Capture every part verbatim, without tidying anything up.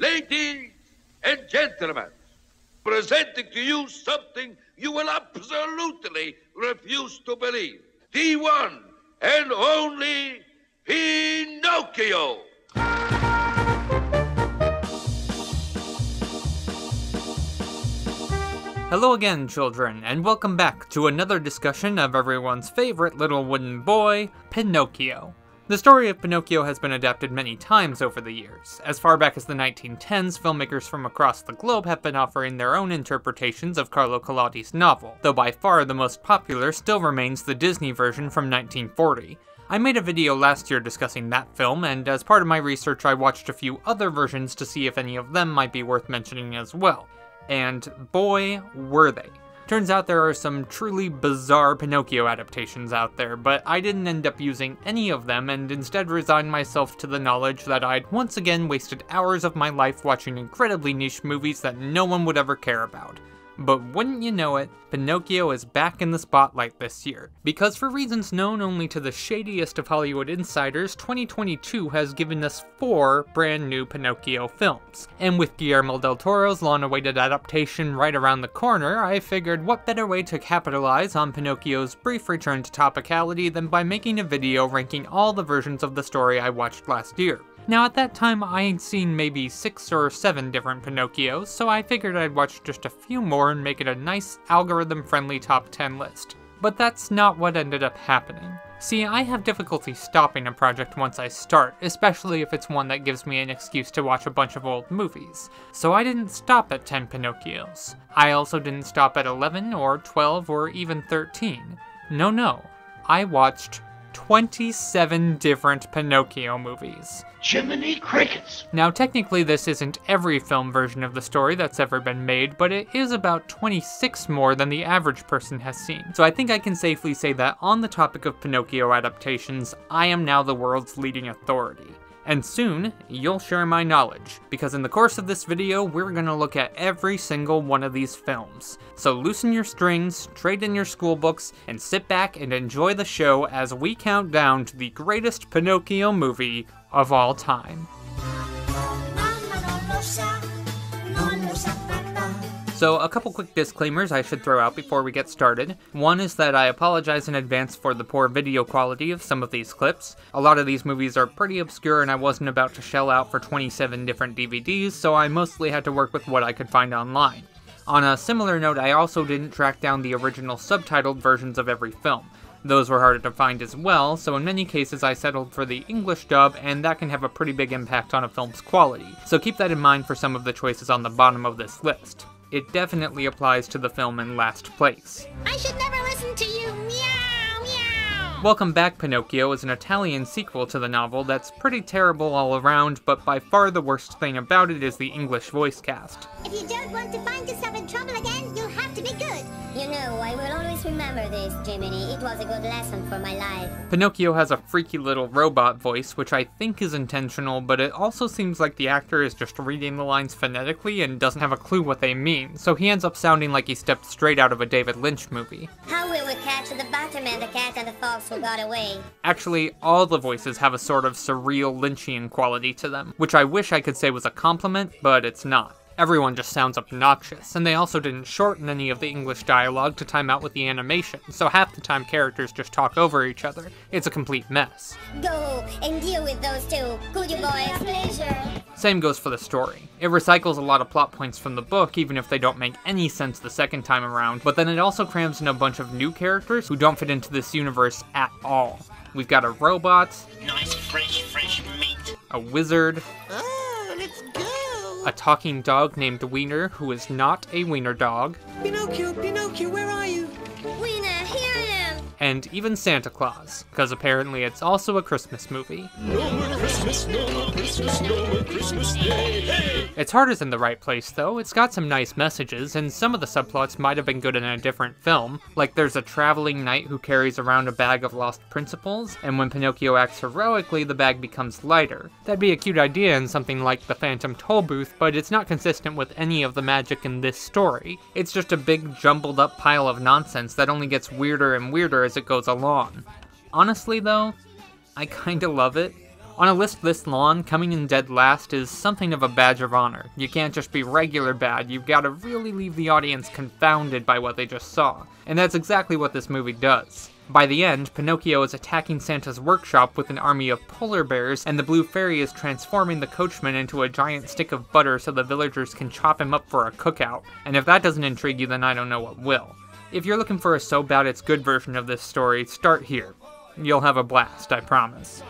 Ladies and gentlemen, presenting to you something you will absolutely refuse to believe. The one and only Pinocchio. Hello again, children, and welcome back to another discussion of everyone's favorite little wooden boy, Pinocchio. The story of Pinocchio has been adapted many times over the years. As far back as the nineteen tens, filmmakers from across the globe have been offering their own interpretations of Carlo Collodi's novel, though by far the most popular still remains the Disney version from nineteen forty. I made a video last year discussing that film, and as part of my research I watched a few other versions to see if any of them might be worth mentioning as well. And boy, were they. Turns out there are some truly bizarre Pinocchio adaptations out there, but I didn't end up using any of them and instead resigned myself to the knowledge that I'd once again wasted hours of my life watching incredibly niche movies that no one would ever care about. But wouldn't you know it, Pinocchio is back in the spotlight this year. Because for reasons known only to the shadiest of Hollywood insiders, twenty twenty-two has given us four brand new Pinocchio films. And with Guillermo del Toro's long-awaited adaptation right around the corner, I figured what better way to capitalize on Pinocchio's brief return to topicality than by making a video ranking all the versions of the story I watched last year. Now at that time I had seen maybe six or seven different Pinocchios, so I figured I'd watch just a few more and make it a nice algorithm-friendly top ten list. But that's not what ended up happening. See, I have difficulty stopping a project once I start, especially if it's one that gives me an excuse to watch a bunch of old movies. So I didn't stop at ten Pinocchios. I also didn't stop at eleven or twelve or even thirteen. No, no. I watched twenty-seven different Pinocchio movies. Jiminy Crickets! Now technically this isn't every film version of the story that's ever been made, but it is about twenty-six more than the average person has seen. So I think I can safely say that on the topic of Pinocchio adaptations, I am now the world's leading authority. And soon, you'll share my knowledge, because in the course of this video, we're gonna look at every single one of these films. So loosen your strings, trade in your school books, and sit back and enjoy the show as we count down to the greatest Pinocchio movie of all time. So a couple quick disclaimers I should throw out before we get started. One is that I apologize in advance for the poor video quality of some of these clips. A lot of these movies are pretty obscure and I wasn't about to shell out for twenty-seven different D V Ds, so I mostly had to work with what I could find online. On a similar note, I also didn't track down the original subtitled versions of every film. Those were harder to find as well, so in many cases I settled for the English dub, and that can have a pretty big impact on a film's quality, so keep that in mind for some of the choices on the bottom of this list. It definitely applies to the film in last place. I should never listen to you, meow, meow! Welcome Back, Pinocchio is an Italian sequel to the novel that's pretty terrible all around, but by far the worst thing about it is the English voice cast. If you don't want to find yourself in trouble again, you'll have to be good. You know, I will always remember this, Jiminy. It was a good lesson for my life. Pinocchio has a freaky little robot voice, which I think is intentional, but it also seems like the actor is just reading the lines phonetically and doesn't have a clue what they mean, so he ends up sounding like he stepped straight out of a David Lynch movie. How we would capture the bottom and the cat and the fox who got away. Actually, all the voices have a sort of surreal Lynchian quality to them, which I wish I could say was a compliment, but it's not. Everyone just sounds obnoxious, and they also didn't shorten any of the English dialogue to time out with the animation, so half the time characters just talk over each other. It's a complete mess. Go and deal with those two, could you boys? Pleasure. Same goes for the story. It recycles a lot of plot points from the book, even if they don't make any sense the second time around, but then it also crams in a bunch of new characters who don't fit into this universe at all. We've got a robot, nice fresh, fresh meat, a wizard, oh, let's go. A talking dog named Wiener, who is not a wiener dog. Pinocchio, Pinocchio, where are you? Wiener, here I am! And even Santa Claus, because apparently it's also a Christmas movie. No more Christmas, no more Christmas, no more Christmas Day, hey! Its heart is in the right place, though. It's got some nice messages, and some of the subplots might have been good in a different film. Like there's a traveling knight who carries around a bag of lost principles, and when Pinocchio acts heroically, the bag becomes lighter. That'd be a cute idea in something like The Phantom Tollbooth, but it's not consistent with any of the magic in this story. It's just a big, jumbled-up pile of nonsense that only gets weirder and weirder as it goes along. Honestly, though, I kinda love it. On a list this long, coming in dead last is something of a badge of honor. You can't just be regular bad, you've got to really leave the audience confounded by what they just saw. And that's exactly what this movie does. By the end, Pinocchio is attacking Santa's workshop with an army of polar bears, and the Blue Fairy is transforming the coachman into a giant stick of butter so the villagers can chop him up for a cookout. And if that doesn't intrigue you, then I don't know what will. If you're looking for a so bad it's good version of this story, start here. You'll have a blast, I promise.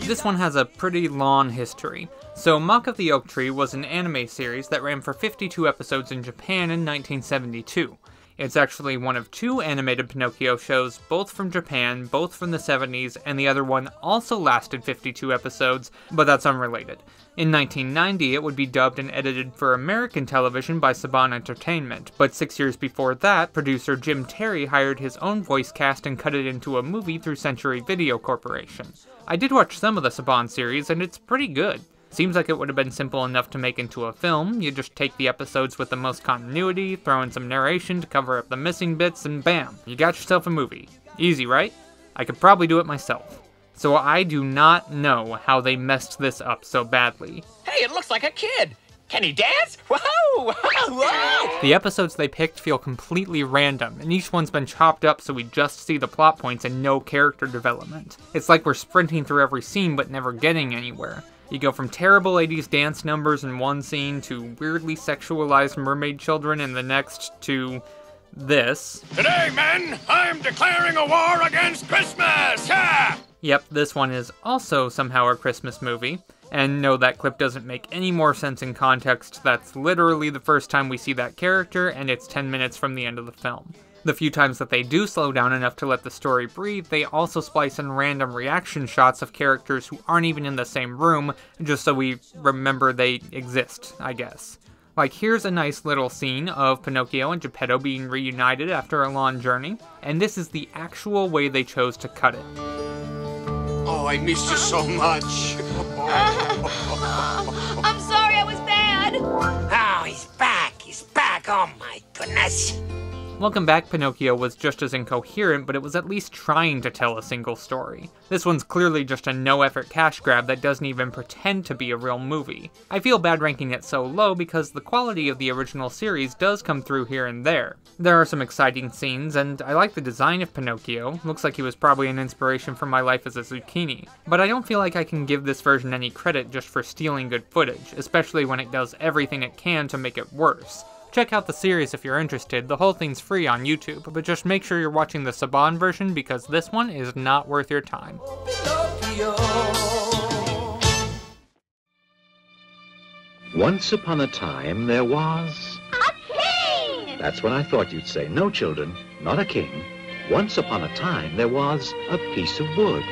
This one has a pretty long history. So Mock of the Oak Tree was an anime series that ran for fifty-two episodes in Japan in nineteen seventy-two. It's actually one of two animated Pinocchio shows, both from Japan, both from the seventies, and the other one also lasted fifty-two episodes, but that's unrelated. In nineteen ninety, it would be dubbed and edited for American television by Saban Entertainment, but six years before that, producer Jim Terry hired his own voice cast and cut it into a movie through Century Video Corporation. I did watch some of the Saban series, and it's pretty good. Seems like it would have been simple enough to make into a film. You just take the episodes with the most continuity, throw in some narration to cover up the missing bits, and bam, you got yourself a movie. Easy, right? I could probably do it myself. So I do not know how they messed this up so badly. Hey, it looks like a kid! Can he dance? Whoa! Whoa! The episodes they picked feel completely random, and each one's been chopped up so we just see the plot points and no character development. It's like we're sprinting through every scene but never getting anywhere. You go from terrible eighties dance numbers in one scene, to weirdly sexualized mermaid children in the next, to this. Today, men, I'm declaring a war against Christmas! Yeah! Yep, this one is also somehow a Christmas movie. And no, that clip doesn't make any more sense in context. That's literally the first time we see that character, and it's ten minutes from the end of the film. The few times that they do slow down enough to let the story breathe, they also splice in random reaction shots of characters who aren't even in the same room, just so we remember they exist, I guess. Like, here's a nice little scene of Pinocchio and Geppetto being reunited after a long journey, and this is the actual way they chose to cut it. Oh, I missed you so much. uh, I'm sorry I was bad. Oh, he's back, he's back, oh my goodness. Welcome Back, Pinocchio was just as incoherent, but it was at least trying to tell a single story. This one's clearly just a no-effort cash grab that doesn't even pretend to be a real movie. I feel bad ranking it so low because the quality of the original series does come through here and there. There are some exciting scenes, and I like the design of Pinocchio. Looks like he was probably an inspiration for My Life as a Zucchini. But I don't feel like I can give this version any credit just for stealing good footage, especially when it does everything it can to make it worse. Check out the series if you're interested, the whole thing's free on YouTube, but just make sure you're watching the Saban version because this one is not worth your time. Once upon a time there was... a king! That's what I thought you'd say. No, children, not a king. Once upon a time there was a piece of wood.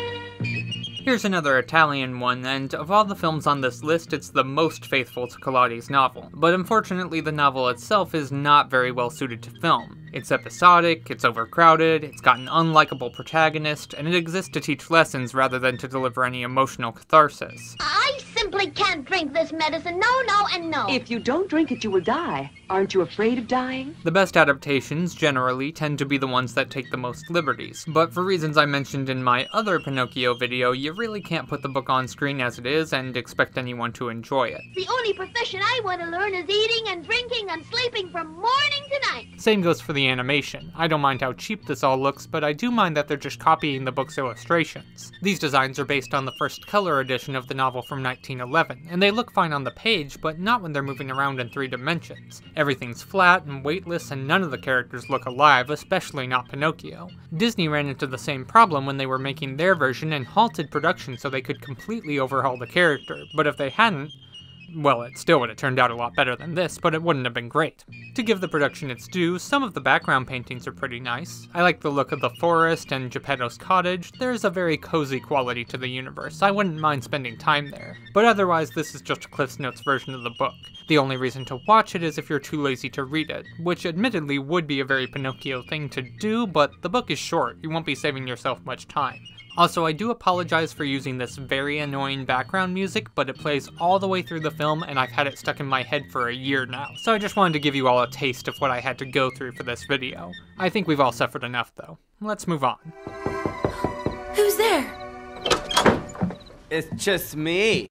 Here's another Italian one, and of all the films on this list, it's the most faithful to Collodi's novel. But unfortunately, the novel itself is not very well suited to film. It's episodic, it's overcrowded, it's got an unlikable protagonist, and it exists to teach lessons rather than to deliver any emotional catharsis. I simply can't drink this medicine, no, no, and no. If you don't drink it, you will die. Aren't you afraid of dying? The best adaptations, generally, tend to be the ones that take the most liberties, but for reasons I mentioned in my other Pinocchio video, you really can't put the book on screen as it is and expect anyone to enjoy it. The only profession I want to learn is eating and drinking and sleeping from morning to night. Same goes for the animation. I don't mind how cheap this all looks, but I do mind that they're just copying the book's illustrations. These designs are based on the first color edition of the novel from nineteen eleven, and they look fine on the page, but not when they're moving around in three dimensions. Everything's flat and weightless and none of the characters look alive, especially not Pinocchio. Disney ran into the same problem when they were making their version and halted production so they could completely overhaul the character, but if they hadn't, well, it still would have turned out a lot better than this, but it wouldn't have been great. To give the production its due, some of the background paintings are pretty nice. I like the look of the forest and Geppetto's cottage. There's a very cozy quality to the universe. I wouldn't mind spending time there. But otherwise, this is just a CliffsNotes version of the book. The only reason to watch it is if you're too lazy to read it, which admittedly would be a very Pinocchio thing to do, but the book is short. You won't be saving yourself much time. Also, I do apologize for using this very annoying background music, but it plays all the way through the film and I've had it stuck in my head for a year now, so I just wanted to give you all a taste of what I had to go through for this video. I think we've all suffered enough though. Let's move on. Who's there? It's just me.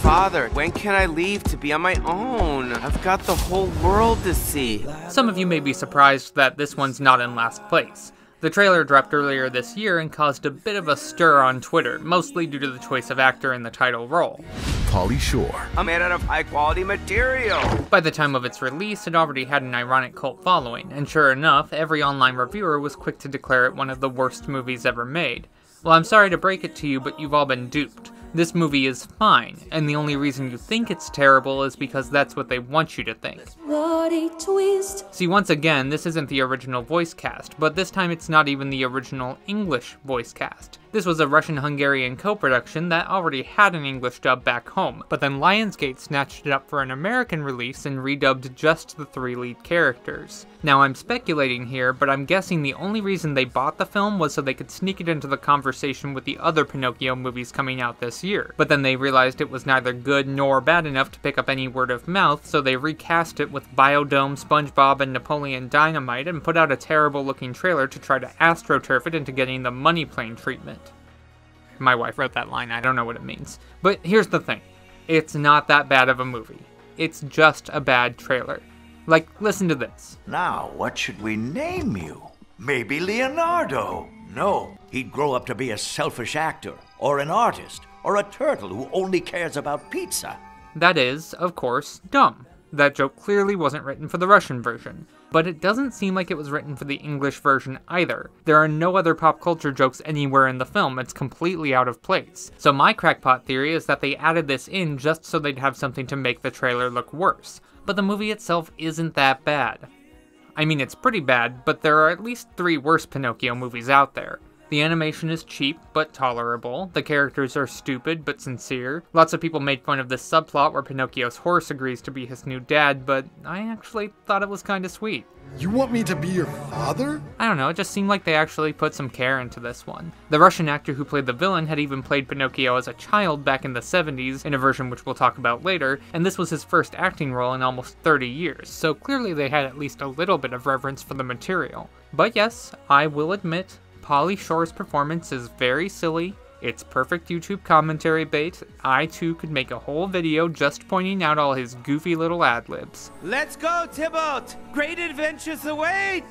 Father, when can I leave to be on my own? I've got the whole world to see. Some of you may be surprised that this one's not in last place. The trailer dropped earlier this year and caused a bit of a stir on Twitter, mostly due to the choice of actor in the title role. Pauly Shore. A man out of high quality material. By the time of its release, it already had an ironic cult following, and sure enough, every online reviewer was quick to declare it one of the worst movies ever made. Well, I'm sorry to break it to you, but you've all been duped. This movie is fine, and the only reason you think it's terrible is because that's what they want you to think. Bloody twist. See, once again, this isn't the original voice cast, but this time it's not even the original English voice cast. This was a Russian-Hungarian co-production that already had an English dub back home, but then Lionsgate snatched it up for an American release and redubbed just the three lead characters. Now, I'm speculating here, but I'm guessing the only reason they bought the film was so they could sneak it into the conversation with the other Pinocchio movies coming out this year. year, but then they realized it was neither good nor bad enough to pick up any word of mouth, so they recast it with Bio-Dome, SpongeBob, and Napoleon Dynamite and put out a terrible looking trailer to try to astroturf it into getting the money plane treatment. My wife wrote that line, I don't know what it means. But here's the thing, it's not that bad of a movie. It's just a bad trailer. Like, listen to this. Now, what should we name you? Maybe Leonardo. No, he'd grow up to be a selfish actor, or an artist, or a turtle who only cares about pizza. That is, of course, dumb. That joke clearly wasn't written for the Russian version, but it doesn't seem like it was written for the English version either. There are no other pop culture jokes anywhere in the film, it's completely out of place. So my crackpot theory is that they added this in just so they'd have something to make the trailer look worse. But the movie itself isn't that bad. I mean, it's pretty bad, but there are at least three worse Pinocchio movies out there. The animation is cheap, but tolerable. The characters are stupid, but sincere. Lots of people made fun of this subplot where Pinocchio's horse agrees to be his new dad, but I actually thought it was kinda sweet. You want me to be your father? I don't know, it just seemed like they actually put some care into this one. The Russian actor who played the villain had even played Pinocchio as a child back in the seventies, in a version which we'll talk about later, and this was his first acting role in almost thirty years, so clearly they had at least a little bit of reverence for the material. But yes, I will admit, Pauly Shore's performance is very silly, it's perfect YouTube commentary bait, I too could make a whole video just pointing out all his goofy little ad-libs. Let's go, Tybalt! Great adventures await!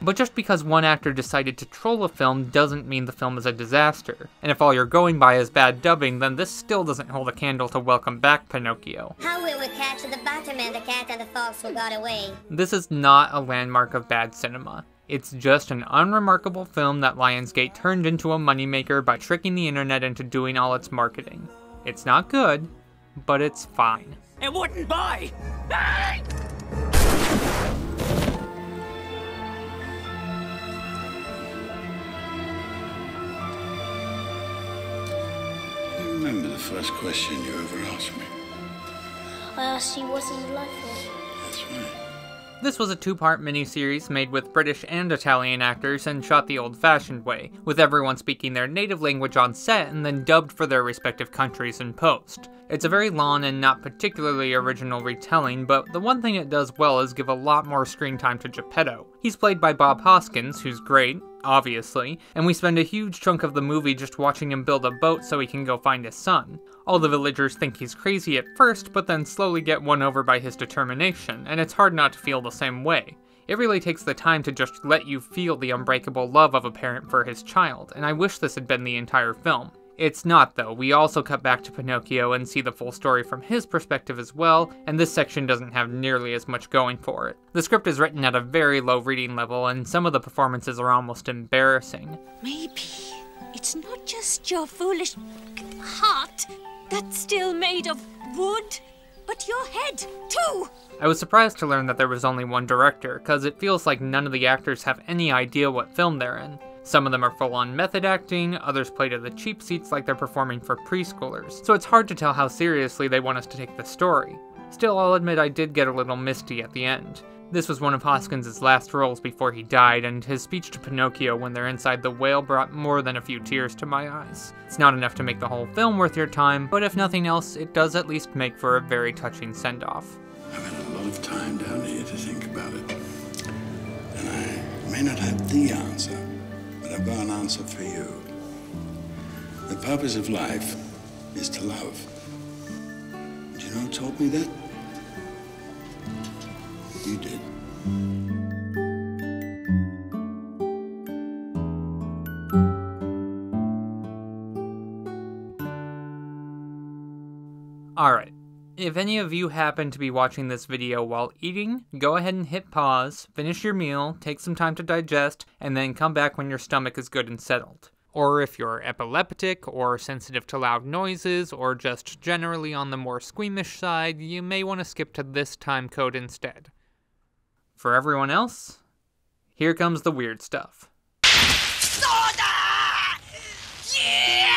But just because one actor decided to troll a film doesn't mean the film is a disaster. And if all you're going by is bad dubbing, then this still doesn't hold a candle to Welcome Back, Pinocchio. How will we catch the bottom and the cat and the fox who got away? This is not a landmark of bad cinema. It's just an unremarkable film that Lionsgate turned into a moneymaker by tricking the internet into doing all its marketing. It's not good, but it's fine. It wouldn't buy! Ah! You remember the first question you ever asked me? I asked you what is life like? That's right. This was a two-part miniseries made with British and Italian actors and shot the old-fashioned way, with everyone speaking their native language on set and then dubbed for their respective countries in post. It's a very long and not particularly original retelling, but the one thing it does well is give a lot more screen time to Geppetto. He's played by Bob Hoskins, who's great, obviously, and we spend a huge chunk of the movie just watching him build a boat so he can go find his son. All the villagers think he's crazy at first, but then slowly get won over by his determination, and it's hard not to feel the same way. It really takes the time to just let you feel the unbreakable love of a parent for his child, and I wish this had been the entire film. It's not though, we also cut back to Pinocchio and see the full story from his perspective as well, and this section doesn't have nearly as much going for it. The script is written at a very low reading level, and some of the performances are almost embarrassing. Maybe it's not just your foolish heart that's still made of wood, but your head, too! I was surprised to learn that there was only one director, cause it feels like none of the actors have any idea what film they're in. Some of them are full-on method acting, others play to the cheap seats like they're performing for preschoolers, so it's hard to tell how seriously they want us to take the story. Still, I'll admit I did get a little misty at the end. This was one of Hoskins' last roles before he died, and his speech to Pinocchio when they're inside the whale brought more than a few tears to my eyes. It's not enough to make the whole film worth your time, but if nothing else, it does at least make for a very touching send-off. I've had a lot of time down here to think about it, and I may not have the answer, but I've got an answer for you. The purpose of life is to love. Do you know who told me that? You did. Alright, if any of you happen to be watching this video while eating, go ahead and hit pause, finish your meal, take some time to digest, and then come back when your stomach is good and settled. Or if you're epileptic, or sensitive to loud noises, or just generally on the more squeamish side, you may want to skip to this time code instead. For everyone else, here comes the weird stuff. Soda! Yeah!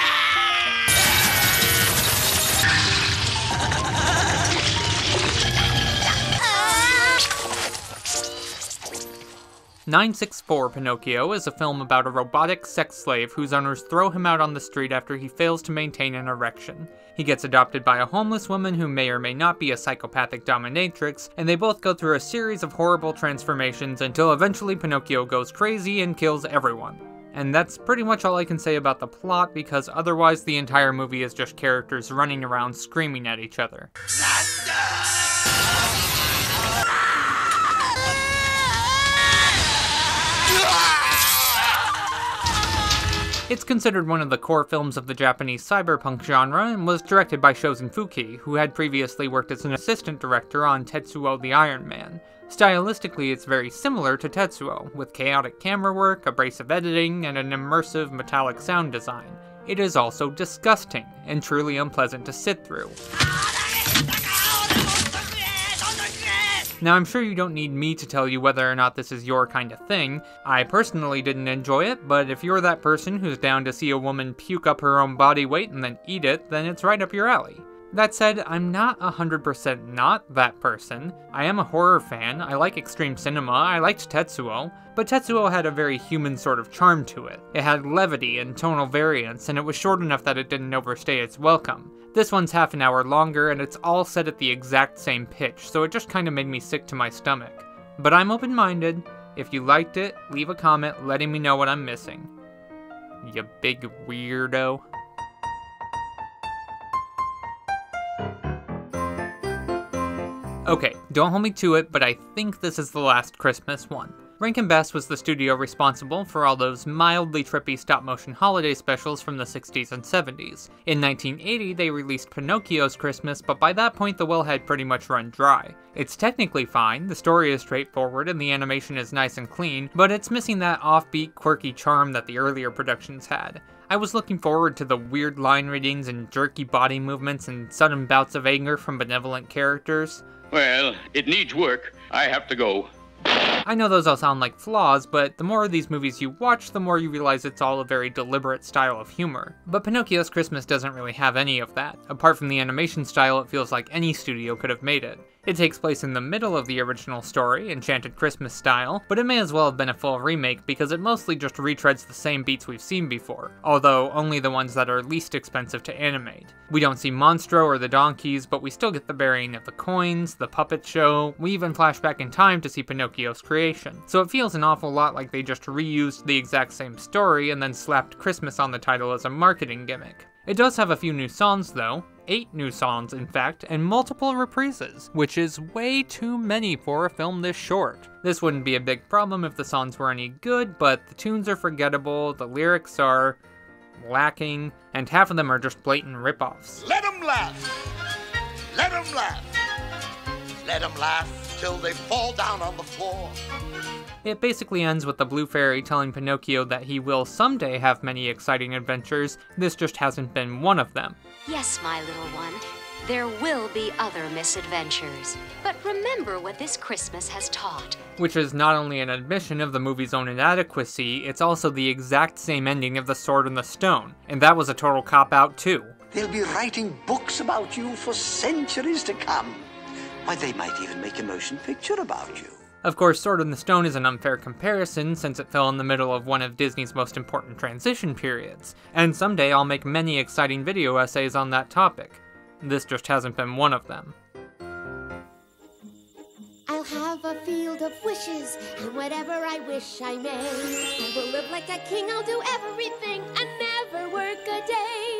nine six four Pinocchio is a film about a robotic sex slave whose owners throw him out on the street after he fails to maintain an erection. He gets adopted by a homeless woman who may or may not be a psychopathic dominatrix, and they both go through a series of horrible transformations until eventually Pinocchio goes crazy and kills everyone. And that's pretty much all I can say about the plot, because otherwise the entire movie is just characters running around screaming at each other. It's considered one of the core films of the Japanese cyberpunk genre and was directed by Shozen Fukui, who had previously worked as an assistant director on Tetsuo the Iron Man. Stylistically, it's very similar to Tetsuo, with chaotic camera work, abrasive editing, and an immersive metallic sound design. It is also disgusting, and truly unpleasant to sit through. Now, I'm sure you don't need me to tell you whether or not this is your kind of thing. I personally didn't enjoy it, but if you're that person who's down to see a woman puke up her own body weight and then eat it, then it's right up your alley. That said, I'm not one hundred percent not that person. I am a horror fan, I like extreme cinema, I liked Tetsuo, but Tetsuo had a very human sort of charm to it. It had levity and tonal variance, and it was short enough that it didn't overstay its welcome. This one's half an hour longer, and it's all set at the exact same pitch, so it just kinda made me sick to my stomach. But I'm open-minded. If you liked it, leave a comment letting me know what I'm missing. You big weirdo. Okay, don't hold me to it, but I think this is the last Christmas one. Rankin/Bass was the studio responsible for all those mildly trippy stop-motion holiday specials from the sixties and seventies. In nineteen eighty, they released Pinocchio's Christmas, but by that point the well had pretty much run dry. It's technically fine, the story is straightforward, and the animation is nice and clean, but it's missing that offbeat, quirky charm that the earlier productions had. I was looking forward to the weird line readings and jerky body movements and sudden bouts of anger from benevolent characters. Well, it needs work. I have to go. I know those all sound like flaws, but the more of these movies you watch, the more you realize it's all a very deliberate style of humor. But Pinocchio's Christmas doesn't really have any of that. Apart from the animation style, it feels like any studio could have made it. It takes place in the middle of the original story, Enchanted Christmas style, but it may as well have been a full remake because it mostly just retreads the same beats we've seen before, although only the ones that are least expensive to animate. We don't see Monstro or the donkeys, but we still get the burying of the coins, the puppet show, we even flash back in time to see Pinocchio's creation. So it feels an awful lot like they just reused the exact same story and then slapped Christmas on the title as a marketing gimmick. It does have a few new songs though. Eight new songs, in fact, and multiple reprises, which is way too many for a film this short. This wouldn't be a big problem if the songs were any good, but the tunes are forgettable, the lyrics are lacking, and half of them are just blatant ripoffs. Let 'em laugh! Let 'em laugh! Let 'em laugh till they fall down on the floor. It basically ends with the Blue Fairy telling Pinocchio that he will someday have many exciting adventures, this just hasn't been one of them. Yes, my little one, there will be other misadventures, but remember what this Christmas has taught. Which is not only an admission of the movie's own inadequacy, it's also the exact same ending of The Sword and the Stone, and that was a total cop-out too. They'll be writing books about you for centuries to come. Why, they might even make a motion picture about you. Of course, Sword in the Stone is an unfair comparison since it fell in the middle of one of Disney's most important transition periods, and someday I'll make many exciting video essays on that topic. This just hasn't been one of them. I'll have a field of wishes, and whatever I wish I may. I will live like a king, I'll do everything, and never work a day.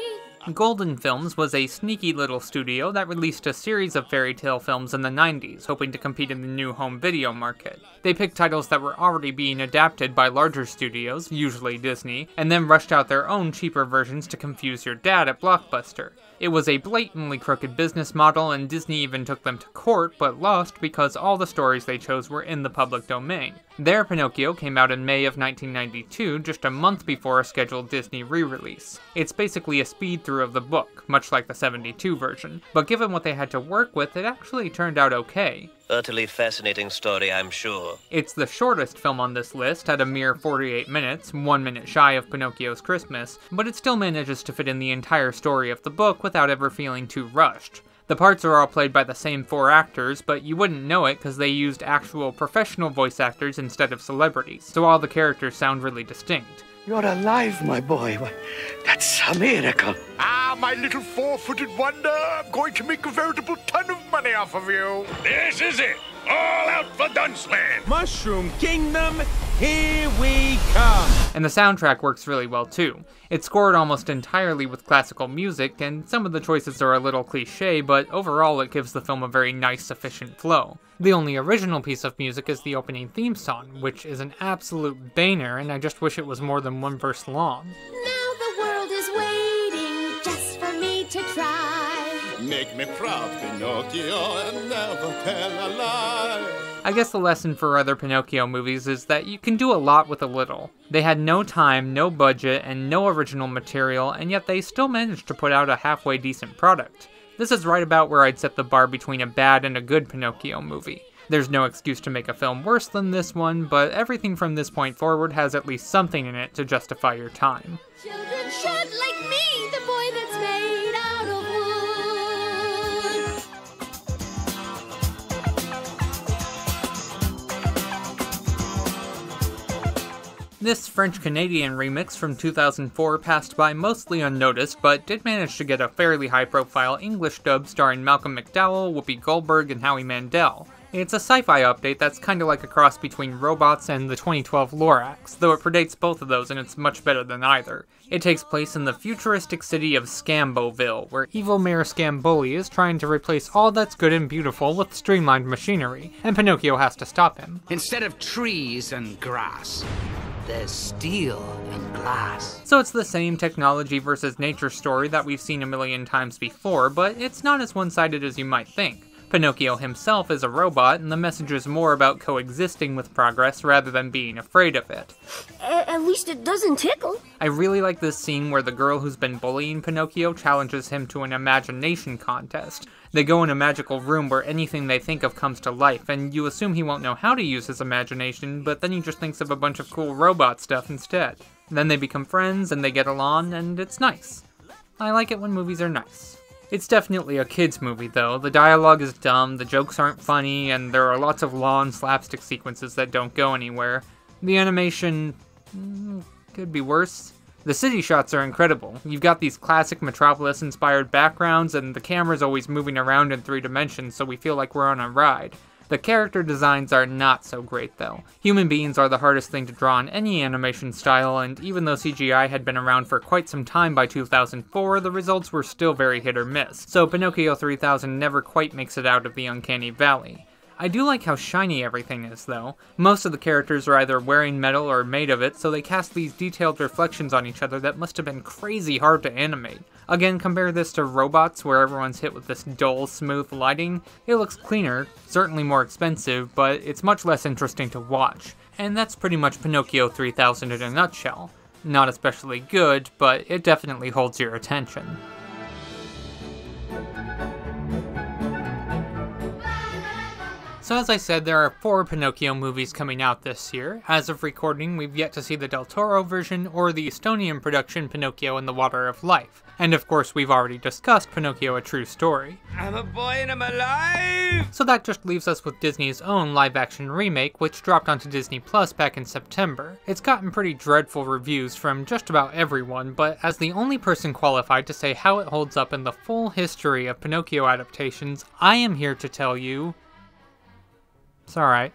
Golden Films was a sneaky little studio that released a series of fairy tale films in the nineties, hoping to compete in the new home video market. They picked titles that were already being adapted by larger studios, usually Disney, and then rushed out their own cheaper versions to confuse your dad at Blockbuster. It was a blatantly crooked business model, and Disney even took them to court, but lost because all the stories they chose were in the public domain. Their Pinocchio came out in May of nineteen ninety-two, just a month before a scheduled Disney re-release. It's basically a speed-through of the book, much like the seventy-two version, but given what they had to work with, it actually turned out okay. Utterly fascinating story, I'm sure. It's the shortest film on this list, at a mere forty-eight minutes, one minute shy of Pinocchio's Christmas, but it still manages to fit in the entire story of the book without ever feeling too rushed. The parts are all played by the same four actors, but you wouldn't know it because they used actual professional voice actors instead of celebrities, so all the characters sound really distinct. You're alive, my boy. That's a miracle. Ah, my little four-footed wonder. I'm going to make a veritable ton of money off of you. This is it. All out for Dunceland. Mushroom Kingdom, here we come. And the soundtrack works really well, too. It's scored almost entirely with classical music, and some of the choices are a little cliché, but overall it gives the film a very nice, efficient flow. The only original piece of music is the opening theme song, which is an absolute banger, and I just wish it was more than one verse long. Now the world is waiting just for me to try. Make me proud, Pinocchio, and never tell a lie. I guess the lesson for other Pinocchio movies is that you can do a lot with a little. They had no time, no budget, and no original material, and yet they still managed to put out a halfway decent product. This is right about where I'd set the bar between a bad and a good Pinocchio movie. There's no excuse to make a film worse than this one, but everything from this point forward has at least something in it to justify your time. Children should, like me, the boy that's made out of wood. This French-Canadian remix from two thousand four passed by mostly unnoticed, but did manage to get a fairly high-profile English dub starring Malcolm McDowell, Whoopi Goldberg, and Howie Mandel. It's a sci-fi update that's kinda like a cross between Robots and the twenty twelve Lorax, though it predates both of those and it's much better than either. It takes place in the futuristic city of Scamboville, where evil Mayor Scamboli is trying to replace all that's good and beautiful with streamlined machinery, and Pinocchio has to stop him. Instead of trees and grass, there's steel and glass. So it's the same technology versus nature story that we've seen a million times before, but it's not as one-sided as you might think. Pinocchio himself is a robot, and the message is more about coexisting with progress rather than being afraid of it. A- at least it doesn't tickle. I really like this scene where the girl who's been bullying Pinocchio challenges him to an imagination contest. They go in a magical room where anything they think of comes to life, and you assume he won't know how to use his imagination, but then he just thinks of a bunch of cool robot stuff instead. Then they become friends, and they get along, and it's nice. I like it when movies are nice. It's definitely a kids' movie, though. The dialogue is dumb, the jokes aren't funny, and there are lots of long slapstick sequences that don't go anywhere. The animation mm, could be worse. The city shots are incredible. You've got these classic Metropolis-inspired backgrounds, and the camera's always moving around in three dimensions, so we feel like we're on a ride. The character designs are not so great, though. Human beings are the hardest thing to draw in any animation style, and even though C G I had been around for quite some time by two thousand four, the results were still very hit or miss, so Pinocchio three thousand never quite makes it out of the uncanny valley. I do like how shiny everything is, though. Most of the characters are either wearing metal or made of it, so they cast these detailed reflections on each other that must have been crazy hard to animate. Again, compare this to Robots, where everyone's hit with this dull, smooth lighting. It looks cleaner, certainly more expensive, but it's much less interesting to watch. And that's pretty much Pinocchio three thousand in a nutshell. Not especially good, but it definitely holds your attention. So as I said, there are four Pinocchio movies coming out this year. As of recording, we've yet to see the Del Toro version or the Estonian production Pinocchio and the Water of Life. And of course, we've already discussed Pinocchio A True Story. I'm a boy and I'm alive! So that just leaves us with Disney's own live-action remake, which dropped onto Disney Plus back in September. It's gotten pretty dreadful reviews from just about everyone, but as the only person qualified to say how it holds up in the full history of Pinocchio adaptations, I am here to tell you... it's alright.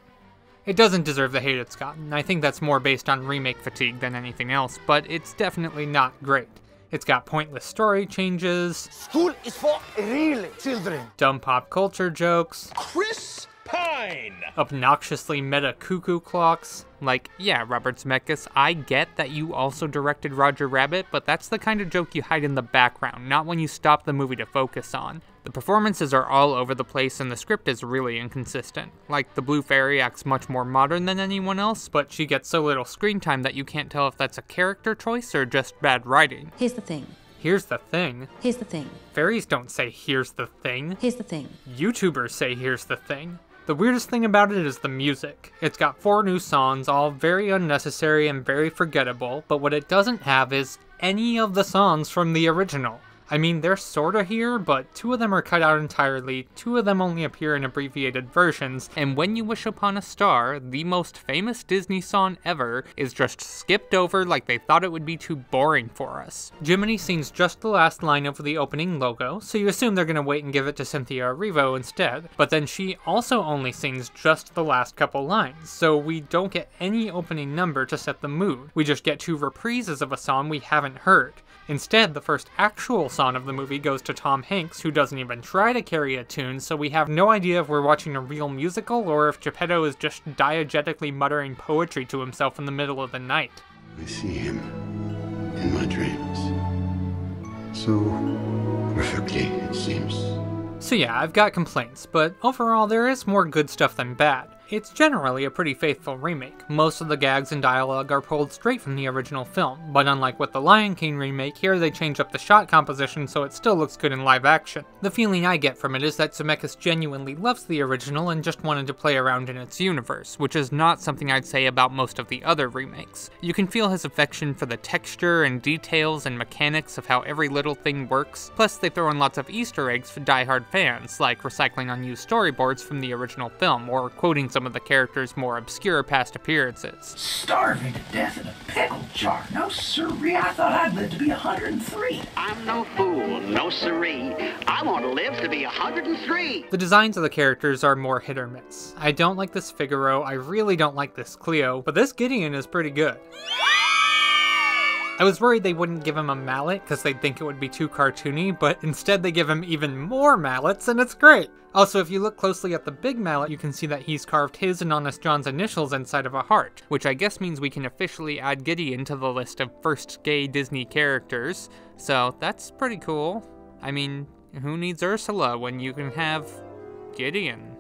It doesn't deserve the hate it's gotten. I think that's more based on remake fatigue than anything else, but it's definitely not great. It's got pointless story changes. School is for real children. Dumb pop culture jokes. Chris Pine! Obnoxiously meta cuckoo clocks. Like, yeah, Robert Zemeckis, I get that you also directed Roger Rabbit, but that's the kind of joke you hide in the background, not when you stop the movie to focus on. The performances are all over the place and the script is really inconsistent. Like, the Blue Fairy acts much more modern than anyone else, but she gets so little screen time that you can't tell if that's a character choice or just bad writing. Here's the thing. Here's the thing. Here's the thing. Fairies don't say here's the thing. Here's the thing. YouTubers say here's the thing. The weirdest thing about it is the music. It's got four new songs, all very unnecessary and very forgettable, but what it doesn't have is any of the songs from the original. I mean, they're sorta here, but two of them are cut out entirely, two of them only appear in abbreviated versions, and When You Wish Upon a Star, the most famous Disney song ever, is just skipped over like they thought it would be too boring for us. Jiminy sings just the last line of the opening logo, so you assume they're gonna wait and give it to Cynthia Erivo instead, but then she also only sings just the last couple lines, so we don't get any opening number to set the mood. We just get two reprises of a song we haven't heard. Instead, the first actual song of the movie goes to Tom Hanks, who doesn't even try to carry a tune, so we have no idea if we're watching a real musical or if Geppetto is just diegetically muttering poetry to himself in the middle of the night. I see him in my dreams. So perfectly, it seems. So yeah, I've got complaints, but overall there is more good stuff than bad. It's generally a pretty faithful remake. Most of the gags and dialogue are pulled straight from the original film, but unlike with the Lion King remake, here they change up the shot composition so it still looks good in live action. The feeling I get from it is that Zemeckis genuinely loves the original and just wanted to play around in its universe, which is not something I'd say about most of the other remakes. You can feel his affection for the texture and details and mechanics of how every little thing works, plus they throw in lots of Easter eggs for diehard fans, like recycling unused storyboards from the original film, or quoting some of the characters' more obscure past appearances. Starving to death in a pickle jar. No siree, I thought I'd live to be one hundred and three. I'm no fool, no siree. I want to live to be one hundred and three. The designs of the characters are more hit or miss. I don't like this Figaro, I really don't like this Cleo, but this Gideon is pretty good. I was worried they wouldn't give him a mallet because they'd think it would be too cartoony, but instead they give him even more mallets and it's great! Also, if you look closely at the big mallet, you can see that he's carved his and Honest John's initials inside of a heart, which I guess means we can officially add Gideon to the list of first gay Disney characters, so that's pretty cool. I mean, who needs Ursula when you can have... Gideon?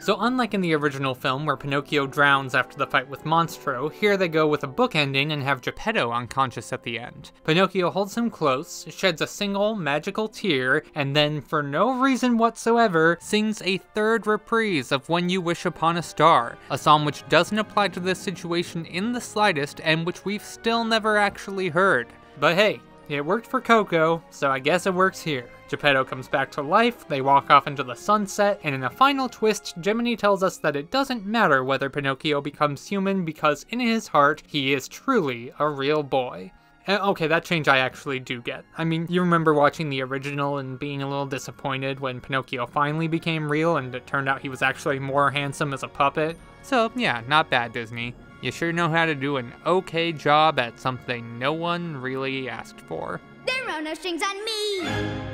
So unlike in the original film where Pinocchio drowns after the fight with Monstro, here they go with a book ending and have Geppetto unconscious at the end. Pinocchio holds him close, sheds a single magical tear, and then, for no reason whatsoever, sings a third reprise of When You Wish Upon a Star, a song which doesn't apply to this situation in the slightest and which we've still never actually heard. But hey, it worked for Coco, so I guess it works here. Geppetto comes back to life, they walk off into the sunset, and in a final twist, Jiminy tells us that it doesn't matter whether Pinocchio becomes human because in his heart, he is truly a real boy. And okay, that change I actually do get. I mean, you remember watching the original and being a little disappointed when Pinocchio finally became real and it turned out he was actually more handsome as a puppet? So yeah, not bad, Disney. You sure know how to do an okay job at something no one really asked for. There are no strings on me!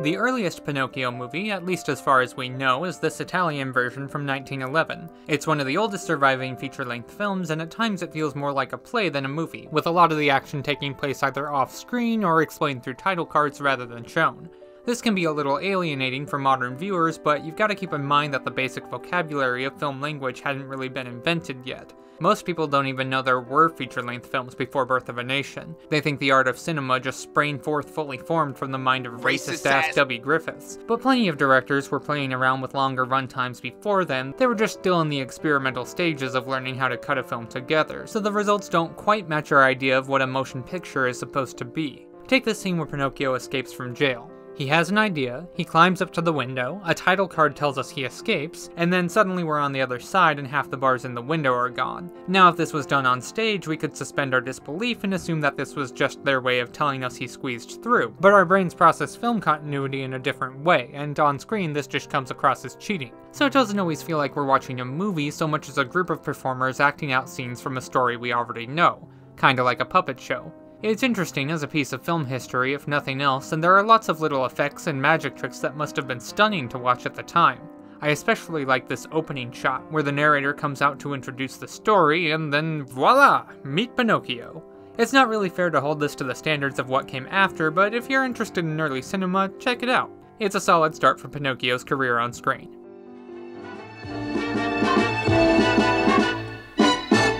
The earliest Pinocchio movie, at least as far as we know, is this Italian version from nineteen eleven. It's one of the oldest surviving feature-length films, and at times it feels more like a play than a movie, with a lot of the action taking place either off-screen or explained through title cards rather than shown. This can be a little alienating for modern viewers, but you've got to keep in mind that the basic vocabulary of film language hadn't really been invented yet. Most people don't even know there were feature-length films before Birth of a Nation. They think the art of cinema just sprang forth fully formed from the mind of racist-ass W. Griffiths. But plenty of directors were playing around with longer runtimes before then. They were just still in the experimental stages of learning how to cut a film together, so the results don't quite match our idea of what a motion picture is supposed to be. Take this scene where Pinocchio escapes from jail. He has an idea, he climbs up to the window, a title card tells us he escapes, and then suddenly we're on the other side and half the bars in the window are gone. Now if this was done on stage, we could suspend our disbelief and assume that this was just their way of telling us he squeezed through, but our brains process film continuity in a different way, and on screen this just comes across as cheating. So it doesn't always feel like we're watching a movie so much as a group of performers acting out scenes from a story we already know, kinda like a puppet show. It's interesting as a piece of film history, if nothing else, and there are lots of little effects and magic tricks that must have been stunning to watch at the time. I especially like this opening shot, where the narrator comes out to introduce the story, and then voila! Meet Pinocchio. It's not really fair to hold this to the standards of what came after, but if you're interested in early cinema, check it out. It's a solid start for Pinocchio's career on screen.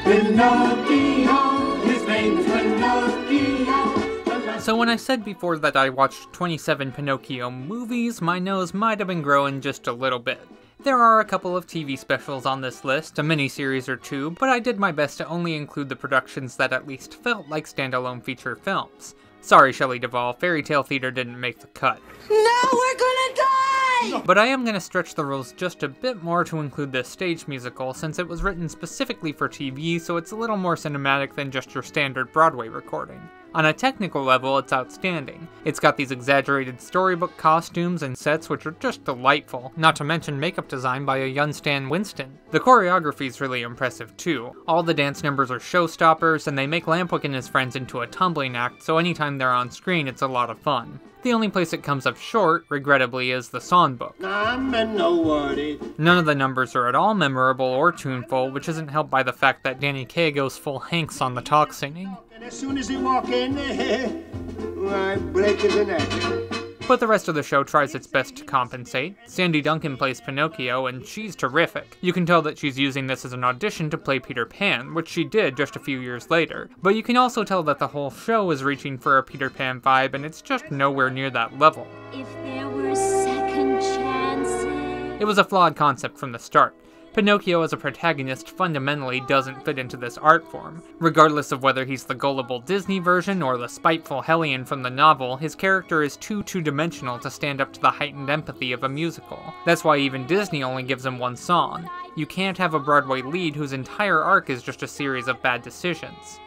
Pinocchio, his name is Pinocchio. So when I said before that I watched twenty-seven Pinocchio movies, my nose might have been growing just a little bit. There are a couple of T V specials on this list, a miniseries or two, but I did my best to only include the productions that at least felt like standalone feature films. Sorry Shelley Duvall, Fairy Tale Theater didn't make the cut. No, we're gonna die! But I am gonna stretch the rules just a bit more to include this stage musical, since it was written specifically for T V, so it's a little more cinematic than just your standard Broadway recording. On a technical level, it's outstanding. It's got these exaggerated storybook costumes and sets which are just delightful, not to mention makeup design by a young Stan Winston. The choreography's really impressive too. All the dance numbers are showstoppers, and they make Lampwick and his friends into a tumbling act, so anytime they're on screen, it's a lot of fun. The only place it comes up short, regrettably, is the songbook. I'm a nobody. None of the numbers are at all memorable or tuneful, which isn't helped by the fact that Danny Kaye goes full Hanks on the talk singing. And as soon as you walk in, I break his neck. But the rest of the show tries its best to compensate. Sandy Duncan plays Pinocchio, and she's terrific. You can tell that she's using this as an audition to play Peter Pan, which she did just a few years later. But you can also tell that the whole show is reaching for a Peter Pan vibe, and it's just nowhere near that level. If there were second chances. It was a flawed concept from the start. Pinocchio as a protagonist fundamentally doesn't fit into this art form. Regardless of whether he's the gullible Disney version or the spiteful Hellion from the novel, his character is too two-dimensional to stand up to the heightened empathy of a musical. That's why even Disney only gives him one song. You can't have a Broadway lead whose entire arc is just a series of bad decisions.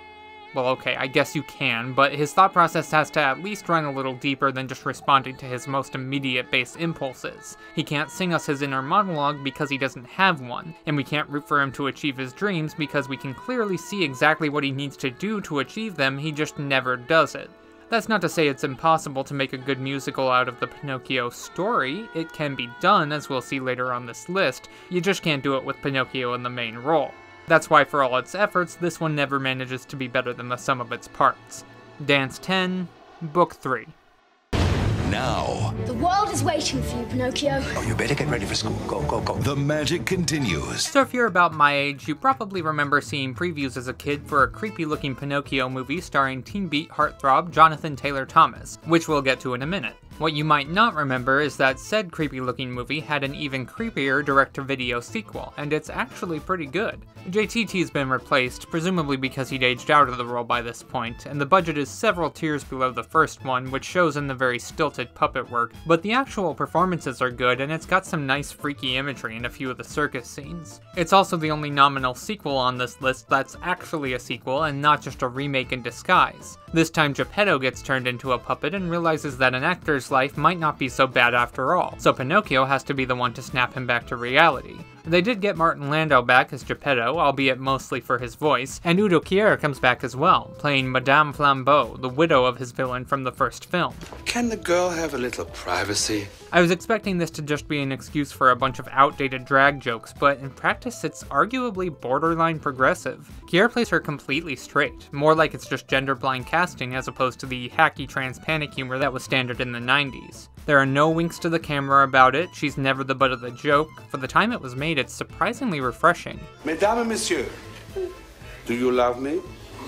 Well, okay, I guess you can, but his thought process has to at least run a little deeper than just responding to his most immediate base impulses. He can't sing us his inner monologue because he doesn't have one, and we can't root for him to achieve his dreams because we can clearly see exactly what he needs to do to achieve them, he just never does it. That's not to say it's impossible to make a good musical out of the Pinocchio story. It can be done, as we'll see later on this list. You just can't do it with Pinocchio in the main role. That's why for all its efforts, this one never manages to be better than the sum of its parts. Dance ten, Book three. Now. The world is waiting for you, Pinocchio. Oh, you better get ready for school. Go, go, go. The magic continues. So if you're about my age, you probably remember seeing previews as a kid for a creepy-looking Pinocchio movie starring teen beat heartthrob Jonathan Taylor Thomas, which we'll get to in a minute. What you might not remember is that said creepy-looking movie had an even creepier direct-to-video sequel, and it's actually pretty good. J T T's been replaced, presumably because he'd aged out of the role by this point, and the budget is several tiers below the first one, which shows in the very stilted puppet work, but the actual performances are good, and it's got some nice freaky imagery in a few of the circus scenes. It's also the only nominal sequel on this list that's actually a sequel and not just a remake in disguise. This time Geppetto gets turned into a puppet and realizes that an actor's life might not be so bad after all, so Pinocchio has to be the one to snap him back to reality. They did get Martin Landau back as Geppetto, albeit mostly for his voice, and Udo Kier comes back as well, playing Madame Flambeau, the widow of his villain from the first film. Can the girl have a little privacy? I was expecting this to just be an excuse for a bunch of outdated drag jokes, but in practice it's arguably borderline progressive. Kier plays her completely straight, more like it's just gender-blind casting as opposed to the hacky trans-panic humor that was standard in the nineties. There are no winks to the camera about it, she's never the butt of the joke. For the time it was made, it's surprisingly refreshing. Mesdames and messieurs, do you love me?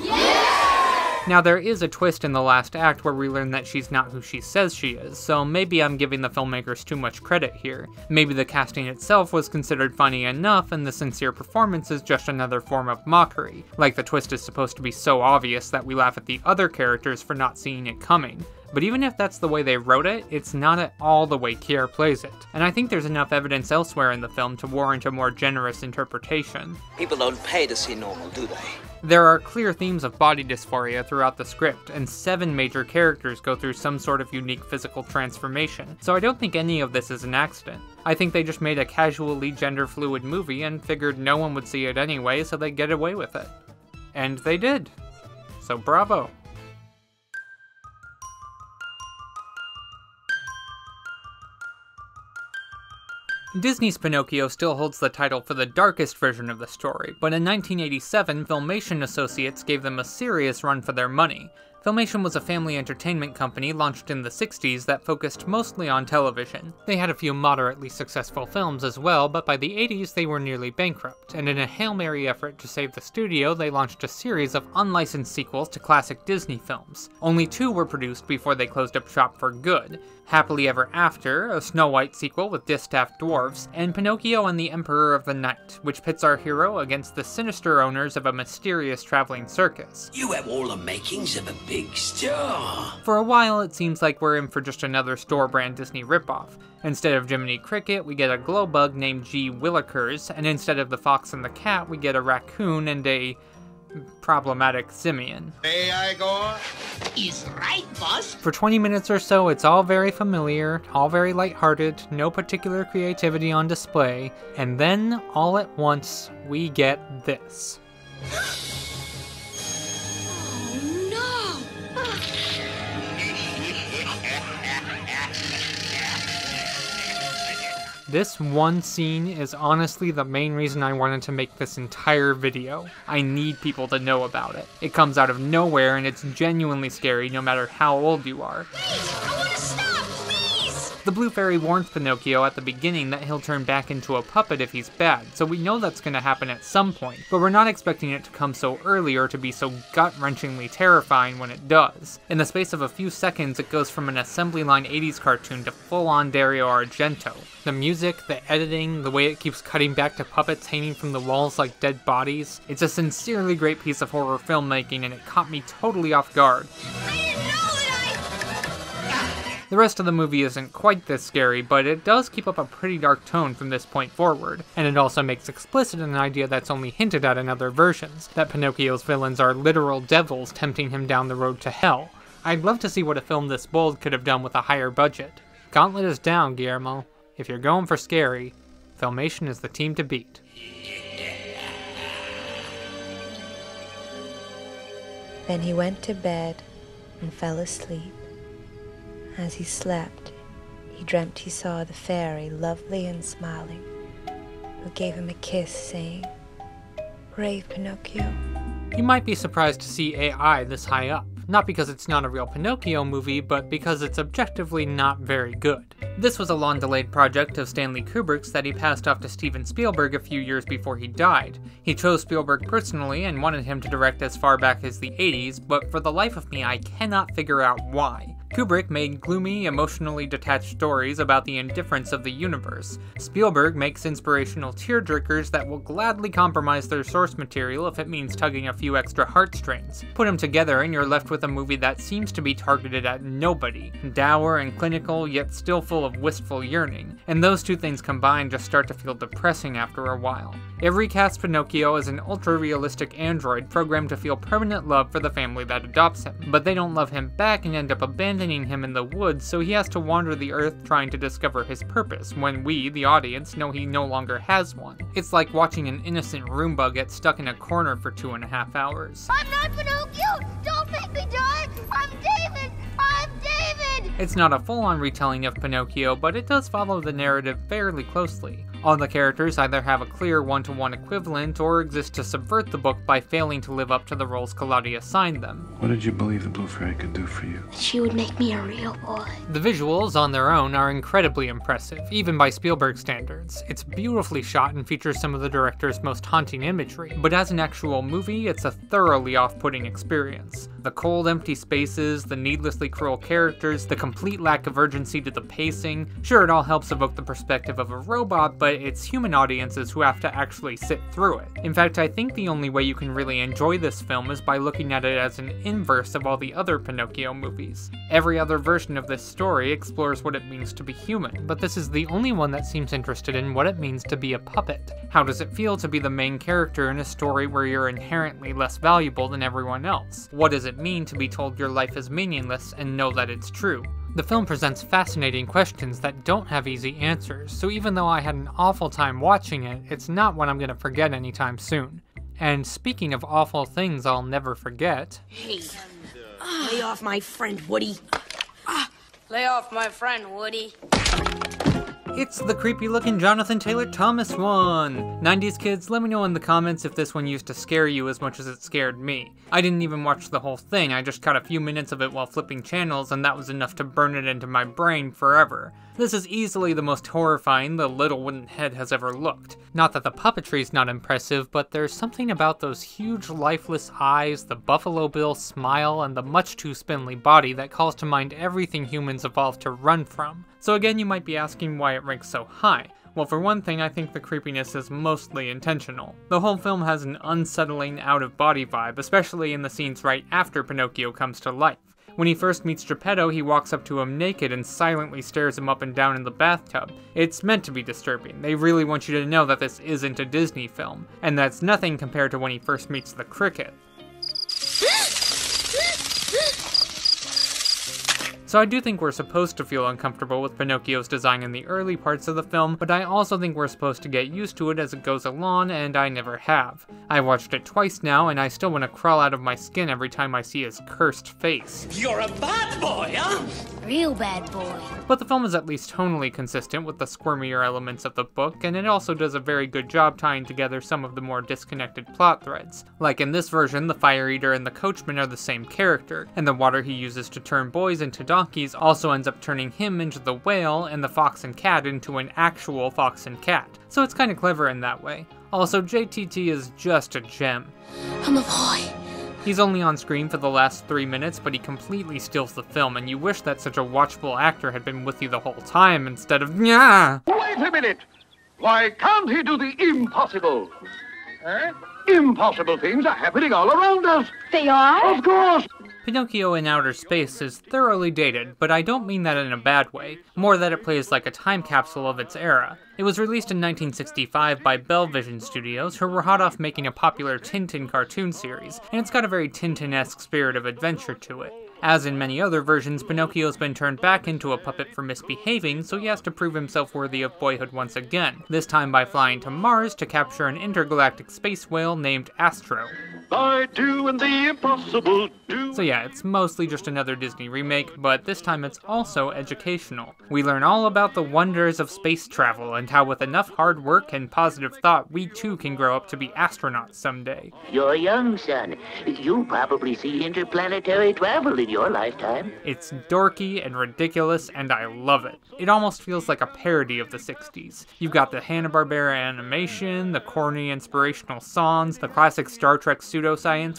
Yes! Now there is a twist in the last act where we learn that she's not who she says she is, so maybe I'm giving the filmmakers too much credit here. Maybe the casting itself was considered funny enough and the sincere performance is just another form of mockery, like the twist is supposed to be so obvious that we laugh at the other characters for not seeing it coming. But even if that's the way they wrote it, it's not at all the way Kier plays it. And I think there's enough evidence elsewhere in the film to warrant a more generous interpretation. People don't pay to see normal, do they? There are clear themes of body dysphoria throughout the script, and seven major characters go through some sort of unique physical transformation, so I don't think any of this is an accident. I think they just made a casually gender-fluid movie and figured no one would see it anyway, so they'd get away with it. And they did. So bravo. Disney's Pinocchio still holds the title for the darkest version of the story, but in nineteen eighty-seven, Filmation Associates gave them a serious run for their money. Filmation was a family entertainment company launched in the sixties that focused mostly on television. They had a few moderately successful films as well, but by the eighties they were nearly bankrupt, and in a Hail Mary effort to save the studio, they launched a series of unlicensed sequels to classic Disney films. Only two were produced before they closed up shop for good: Happily Ever After, a Snow White sequel with distaffed dwarves, and Pinocchio and the Emperor of the Night, which pits our hero against the sinister owners of a mysterious traveling circus. You have all the makings of a big star. For a while, it seems like we're in for just another store brand Disney ripoff. Instead of Jiminy Cricket, we get a glow bug named G. Willikers, and instead of the fox and the cat, we get a raccoon and a problematic simian. May I go on? He's right, boss. For twenty minutes or so, it's all very familiar, all very lighthearted, no particular creativity on display, and then, all at once, we get this. Oh no! This one scene is honestly the main reason I wanted to make this entire video. I need people to know about it. It comes out of nowhere and it's genuinely scary no matter how old you are. Please, I want to stop, please! The Blue Fairy warns Pinocchio at the beginning that he'll turn back into a puppet if he's bad, so we know that's going to happen at some point, but we're not expecting it to come so early or to be so gut-wrenchingly terrifying when it does. In the space of a few seconds, it goes from an assembly line eighties cartoon to full-on Dario Argento. The music, the editing, the way it keeps cutting back to puppets hanging from the walls like dead bodies. It's a sincerely great piece of horror filmmaking and it caught me totally off guard. I didn't know that I... The rest of the movie isn't quite this scary, but it does keep up a pretty dark tone from this point forward, and it also makes explicit an idea that's only hinted at in other versions, that Pinocchio's villains are literal devils tempting him down the road to hell. I'd love to see what a film this bold could have done with a higher budget. Gauntlet is down, Guillermo. If you're going for scary, Filmation is the team to beat. Then he went to bed and fell asleep. As he slept, he dreamt he saw the fairy, lovely and smiling, who gave him a kiss, saying, "Brave Pinocchio." You might be surprised to see A I this high up. Not because it's not a real Pinocchio movie, but because it's objectively not very good. This was a long-delayed project of Stanley Kubrick's that he passed off to Steven Spielberg a few years before he died. He chose Spielberg personally and wanted him to direct as far back as the eighties, but for the life of me I cannot figure out why. Kubrick made gloomy, emotionally detached stories about the indifference of the universe. Spielberg makes inspirational tearjerkers that will gladly compromise their source material if it means tugging a few extra heartstrings. Put them together and you're left with a movie that seems to be targeted at nobody, dour and clinical yet still full of wistful yearning, and those two things combined just start to feel depressing after a while. It recasts Pinocchio as an ultra-realistic android programmed to feel permanent love for the family that adopts him, but they don't love him back and end up abandoning abandoning him in the woods, so he has to wander the earth trying to discover his purpose, when we, the audience, know he no longer has one. It's like watching an innocent Roomba get stuck in a corner for two and a half hours. I'm not Pinocchio! Don't make me die! I'm David! I'm David! It's not a full-on retelling of Pinocchio, but it does follow the narrative fairly closely. All the characters either have a clear one-to-one equivalent or exist to subvert the book by failing to live up to the roles Collodi assigned them. What did you believe the Blue Fairy could do for you? She would make me a real boy. The visuals, on their own, are incredibly impressive, even by Spielberg standards. It's beautifully shot and features some of the director's most haunting imagery, but as an actual movie, it's a thoroughly off-putting experience. The cold, empty spaces, the needlessly cruel characters, the complete lack of urgency to the pacing. Sure, it all helps evoke the perspective of a robot, but it's human audiences who have to actually sit through it. In fact, I think the only way you can really enjoy this film is by looking at it as an inverse of all the other Pinocchio movies. Every other version of this story explores what it means to be human, but this is the only one that seems interested in what it means to be a puppet. How does it feel to be the main character in a story where you're inherently less valuable than everyone else? What does it mean to be told your life is meaningless and know that it's true? The film presents fascinating questions that don't have easy answers, so even though I had an awful time watching it, it's not one I'm gonna forget anytime soon. And speaking of awful things I'll never forget... Hey, uh, lay off my friend, Woody. Uh, lay off my friend, Woody. It's the creepy-looking Jonathan Taylor Thomas one! nineties kids, let me know in the comments if this one used to scare you as much as it scared me. I didn't even watch the whole thing, I just caught a few minutes of it while flipping channels, and that was enough to burn it into my brain forever. This is easily the most horrifying the little wooden head has ever looked. Not that the puppetry's not impressive, but there's something about those huge lifeless eyes, the buffalo bill smile, and the much too spindly body that calls to mind everything humans evolved to run from. So again, you might be asking why it ranks so high. Well, for one thing, I think the creepiness is mostly intentional. The whole film has an unsettling, out-of-body vibe, especially in the scenes right after Pinocchio comes to life. When he first meets Geppetto, he walks up to him naked and silently stares him up and down in the bathtub. It's meant to be disturbing. They really want you to know that this isn't a Disney film, and that's nothing compared to when he first meets the cricket. So I do think we're supposed to feel uncomfortable with Pinocchio's design in the early parts of the film, but I also think we're supposed to get used to it as it goes along, and I never have. I watched it twice now, and I still want to crawl out of my skin every time I see his cursed face. You're a bad boy, huh? Real bad boy. But the film is at least tonally consistent with the squirmier elements of the book, and it also does a very good job tying together some of the more disconnected plot threads. Like in this version, the fire eater and the coachman are the same character, and the water he uses to turn boys into dogs also ends up turning him into the whale and the fox and cat into an actual fox and cat, so it's kind of clever in that way. Also, J T T is just a gem. I'm a boy. He's only on screen for the last three minutes, but he completely steals the film, and you wish that such a watchable actor had been with you the whole time instead of nyah. Wait a minute! Why can't he do the impossible? Huh? Impossible things are happening all around us! They are? Of course! Pinocchio in Outer Space is thoroughly dated, but I don't mean that in a bad way, more that it plays like a time capsule of its era. It was released in nineteen sixty-five by Bell Vision Studios, who were hot off making a popular Tintin cartoon series, and it's got a very Tintin-esque spirit of adventure to it. As in many other versions, Pinocchio's been turned back into a puppet for misbehaving, so he has to prove himself worthy of boyhood once again, this time by flying to Mars to capture an intergalactic space whale named Astro. By doing the impossible, do. So yeah, it's mostly just another Disney remake, but this time it's also educational. We learn all about the wonders of space travel and how with enough hard work and positive thought, we too can grow up to be astronauts someday. You're young, son. You'll probably see interplanetary travel in your lifetime. It's dorky and ridiculous, and I love it. It almost feels like a parody of the sixties. You've got the Hanna-Barbera animation, the corny inspirational songs, the classic Star Trek pseudoscience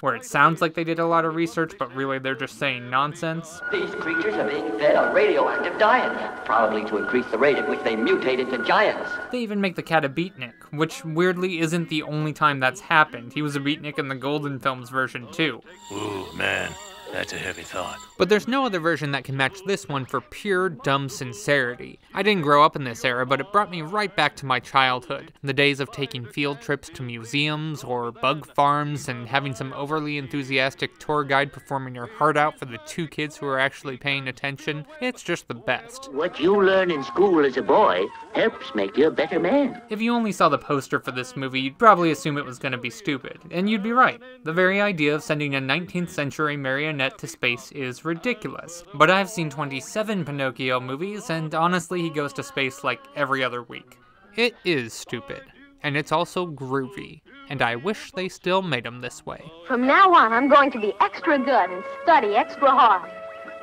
where it sounds like they did a lot of research, but really they're just saying nonsense. These creatures are being fed a radioactive diet, probably to increase the rate at which they mutate into giants. They even make the cat a beatnik, which weirdly isn't the only time that's happened. He was a beatnik in the Golden Films version too. Ooh, man. That's a heavy thought. But there's no other version that can match this one for pure, dumb sincerity. I didn't grow up in this era, but it brought me right back to my childhood, the days of taking field trips to museums or bug farms and having some overly enthusiastic tour guide performing your heart out for the two kids who were actually paying attention. It's just the best. What you learn in school as a boy helps make you a better man. If you only saw the poster for this movie, you'd probably assume it was going to be stupid, and you'd be right. The very idea of sending a nineteenth century marionette to space is ridiculous. But I've seen twenty-seven Pinocchio movies, and honestly he goes to space like every other week. It is stupid, and it's also groovy, and I wish they still made them this way. From now on, I'm going to be extra good and study extra hard.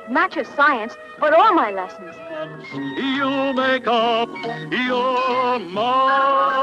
Not just science, but all my lessons. You'll make up your mind.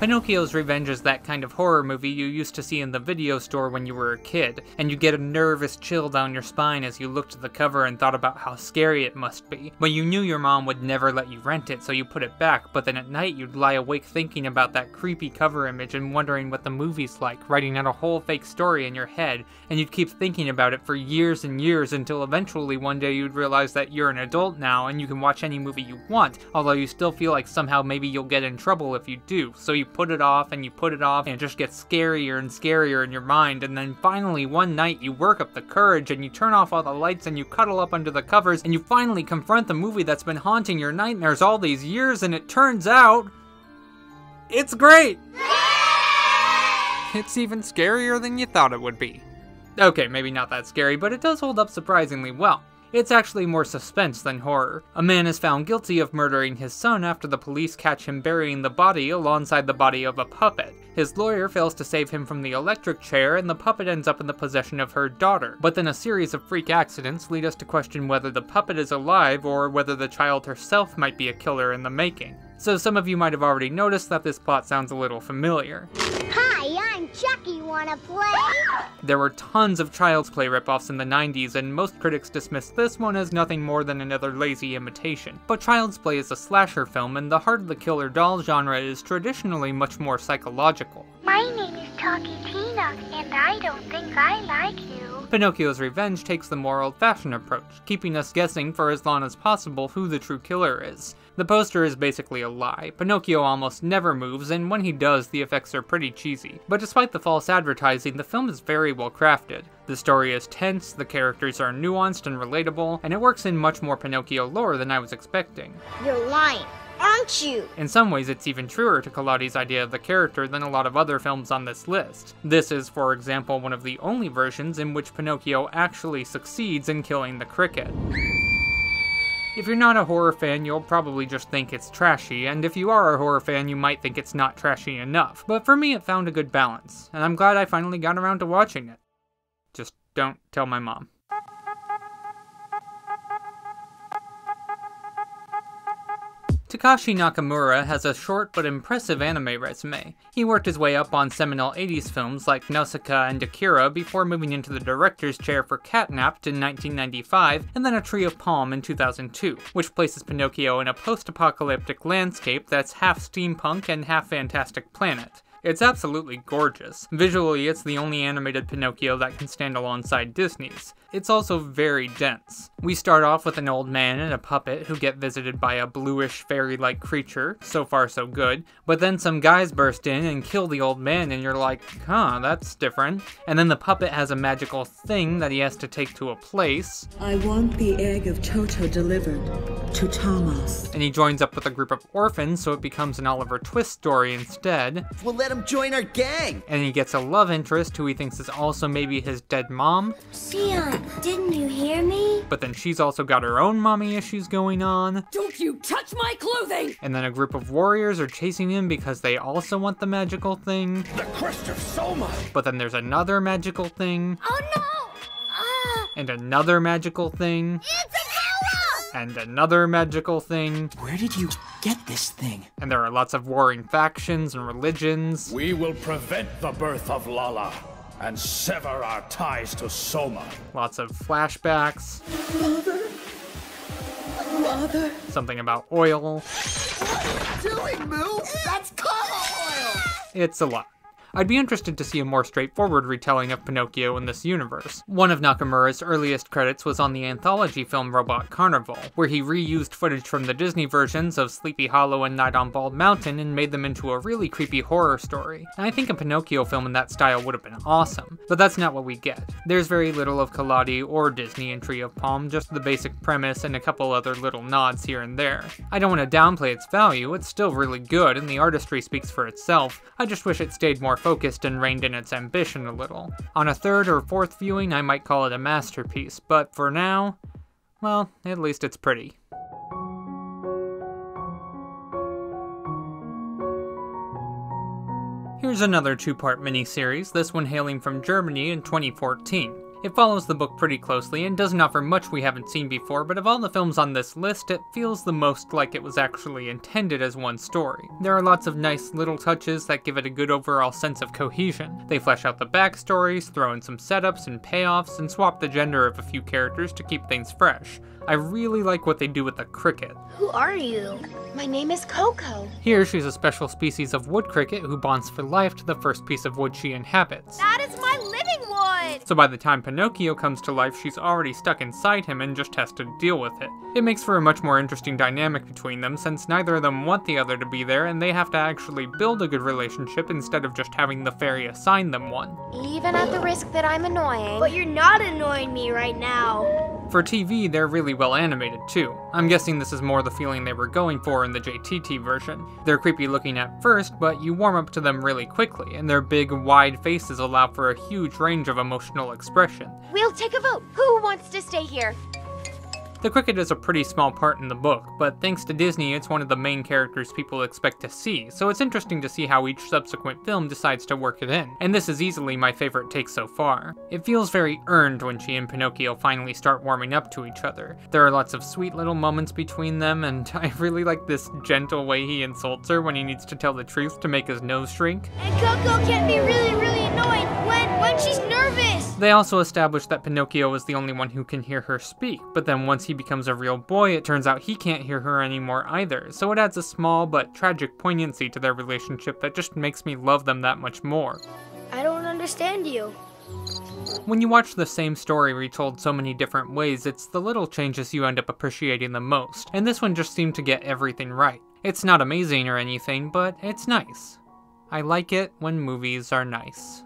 Pinocchio's Revenge is that kind of horror movie you used to see in the video store when you were a kid, and you get a nervous chill down your spine as you looked at the cover and thought about how scary it must be. But you knew your mom would never let you rent it, so you put it back, but then at night you'd lie awake thinking about that creepy cover image and wondering what the movie's like, writing out a whole fake story in your head, and you'd keep thinking about it for years and years until eventually one day you'd realize that you're an adult now and you can watch any movie you want, although you still feel like somehow maybe you'll get in trouble if you do, so you put it off and you put it off and it just gets scarier and scarier in your mind, and then finally one night you work up the courage and you turn off all the lights and you cuddle up under the covers and you finally confront the movie that's been haunting your nightmares all these years, and it turns out it's great! It's even scarier than you thought it would be. Okay, maybe not that scary, but it does hold up surprisingly well. It's actually more suspense than horror. A man is found guilty of murdering his son after the police catch him burying the body alongside the body of a puppet. His lawyer fails to save him from the electric chair, and the puppet ends up in the possession of her daughter. But then a series of freak accidents lead us to question whether the puppet is alive or whether the child herself might be a killer in the making. So some of you might have already noticed that this plot sounds a little familiar. Hi, I'm Chucky, wanna play? There were tons of Child's Play ripoffs in the nineties, and most critics dismissed this one as nothing more than another lazy imitation. But Child's Play is a slasher film, and the heart of the killer doll genre is traditionally much more psychological. My name is Talkie Tina, and I don't think I like you. Pinocchio's Revenge takes the more old-fashioned approach, keeping us guessing for as long as possible who the true killer is. The poster is basically a lie. Pinocchio almost never moves, and when he does, the effects are pretty cheesy. But despite the false advertising, the film is very well crafted. The story is tense, the characters are nuanced and relatable, and it works in much more Pinocchio lore than I was expecting. You're lying, aren't you? In some ways, it's even truer to Collodi's idea of the character than a lot of other films on this list. This is, for example, one of the only versions in which Pinocchio actually succeeds in killing the cricket. If you're not a horror fan, you'll probably just think it's trashy, and if you are a horror fan, you might think it's not trashy enough. But for me, it found a good balance, and I'm glad I finally got around to watching it. Just don't tell my mom. Takashi Nakamura has a short but impressive anime resume. He worked his way up on seminal eighties films like Nausicaa and Akira before moving into the director's chair for Catnapped in nineteen ninety-five and then A Tree of Palm in two thousand two, which places Pinocchio in a post-apocalyptic landscape that's half steampunk and half Fantastic Planet. It's absolutely gorgeous. Visually, it's the only animated Pinocchio that can stand alongside Disney's. It's also very dense. We start off with an old man and a puppet who get visited by a bluish fairy-like creature, so far so good, but then some guys burst in and kill the old man and you're like, huh, that's different. And then the puppet has a magical thing that he has to take to a place. I want the egg of Toto delivered to Thomas. And he joins up with a group of orphans, so it becomes an Oliver Twist story instead. We'll let join our gang! And he gets a love interest who he thinks is also maybe his dead mom. Sion, didn't you hear me? But then she's also got her own mommy issues going on. Don't you touch my clothing! And then a group of warriors are chasing him because they also want the magical thing. The crest of Soma! But then there's another magical thing. Oh no! Uh... And another magical thing. It's a And another magical thing. Where did you get this thing? And there are lots of warring factions and religions. We will prevent the birth of Lala and sever our ties to Soma. Lots of flashbacks. Mother. Father. Something about oil. What are you doing, Moo? That's Carlo oil! It's a lot. I'd be interested to see a more straightforward retelling of Pinocchio in this universe. One of Nakamura's earliest credits was on the anthology film Robot Carnival, where he reused footage from the Disney versions of Sleepy Hollow and Night on Bald Mountain and made them into a really creepy horror story. And I think a Pinocchio film in that style would have been awesome, but that's not what we get. There's very little of Collodi or Disney in Tree of Palm, just the basic premise and a couple other little nods here and there. I don't want to downplay its value, it's still really good and the artistry speaks for itself, I just wish it stayed more focused and reined in its ambition a little. On a third or fourth viewing, I might call it a masterpiece, but for now, well, at least it's pretty. Here's another two-part miniseries, this one hailing from Germany in twenty fourteen. It follows the book pretty closely and doesn't offer much we haven't seen before, but of all the films on this list, it feels the most like it was actually intended as one story. There are lots of nice little touches that give it a good overall sense of cohesion. They flesh out the backstories, throw in some setups and payoffs, and swap the gender of a few characters to keep things fresh. I really like what they do with the cricket. Who are you? My name is Coco. Here, she's a special species of wood cricket who bonds for life to the first piece of wood she inhabits. That is my living wood! So by the time Pinocchio comes to life, she's already stuck inside him and just has to deal with it. It makes for a much more interesting dynamic between them, since neither of them want the other to be there, and they have to actually build a good relationship instead of just having the fairy assign them one. Even at the risk that I'm annoying. But you're not annoying me right now. For T V, they're really well animated too. I'm guessing this is more the feeling they were going for in the J T T version. They're creepy looking at first, but you warm up to them really quickly, and their big, wide faces allow for a huge range of emotional expression. We'll take a vote! Who wants to stay here? The cricket is a pretty small part in the book, but thanks to Disney, it's one of the main characters people expect to see, so it's interesting to see how each subsequent film decides to work it in, and this is easily my favorite take so far. It feels very earned when she and Pinocchio finally start warming up to each other. There are lots of sweet little moments between them, and I really like this gentle way he insults her when he needs to tell the truth to make his nose shrink. And Coco can be really, really annoyed when, when she's nervous! They also establish that Pinocchio is the only one who can hear her speak, but then once he becomes a real boy, it turns out he can't hear her anymore either, so it adds a small but tragic poignancy to their relationship that just makes me love them that much more. I don't understand you. When you watch the same story retold so many different ways, it's the little changes you end up appreciating the most, and this one just seemed to get everything right. It's not amazing or anything, but it's nice. I like it when movies are nice.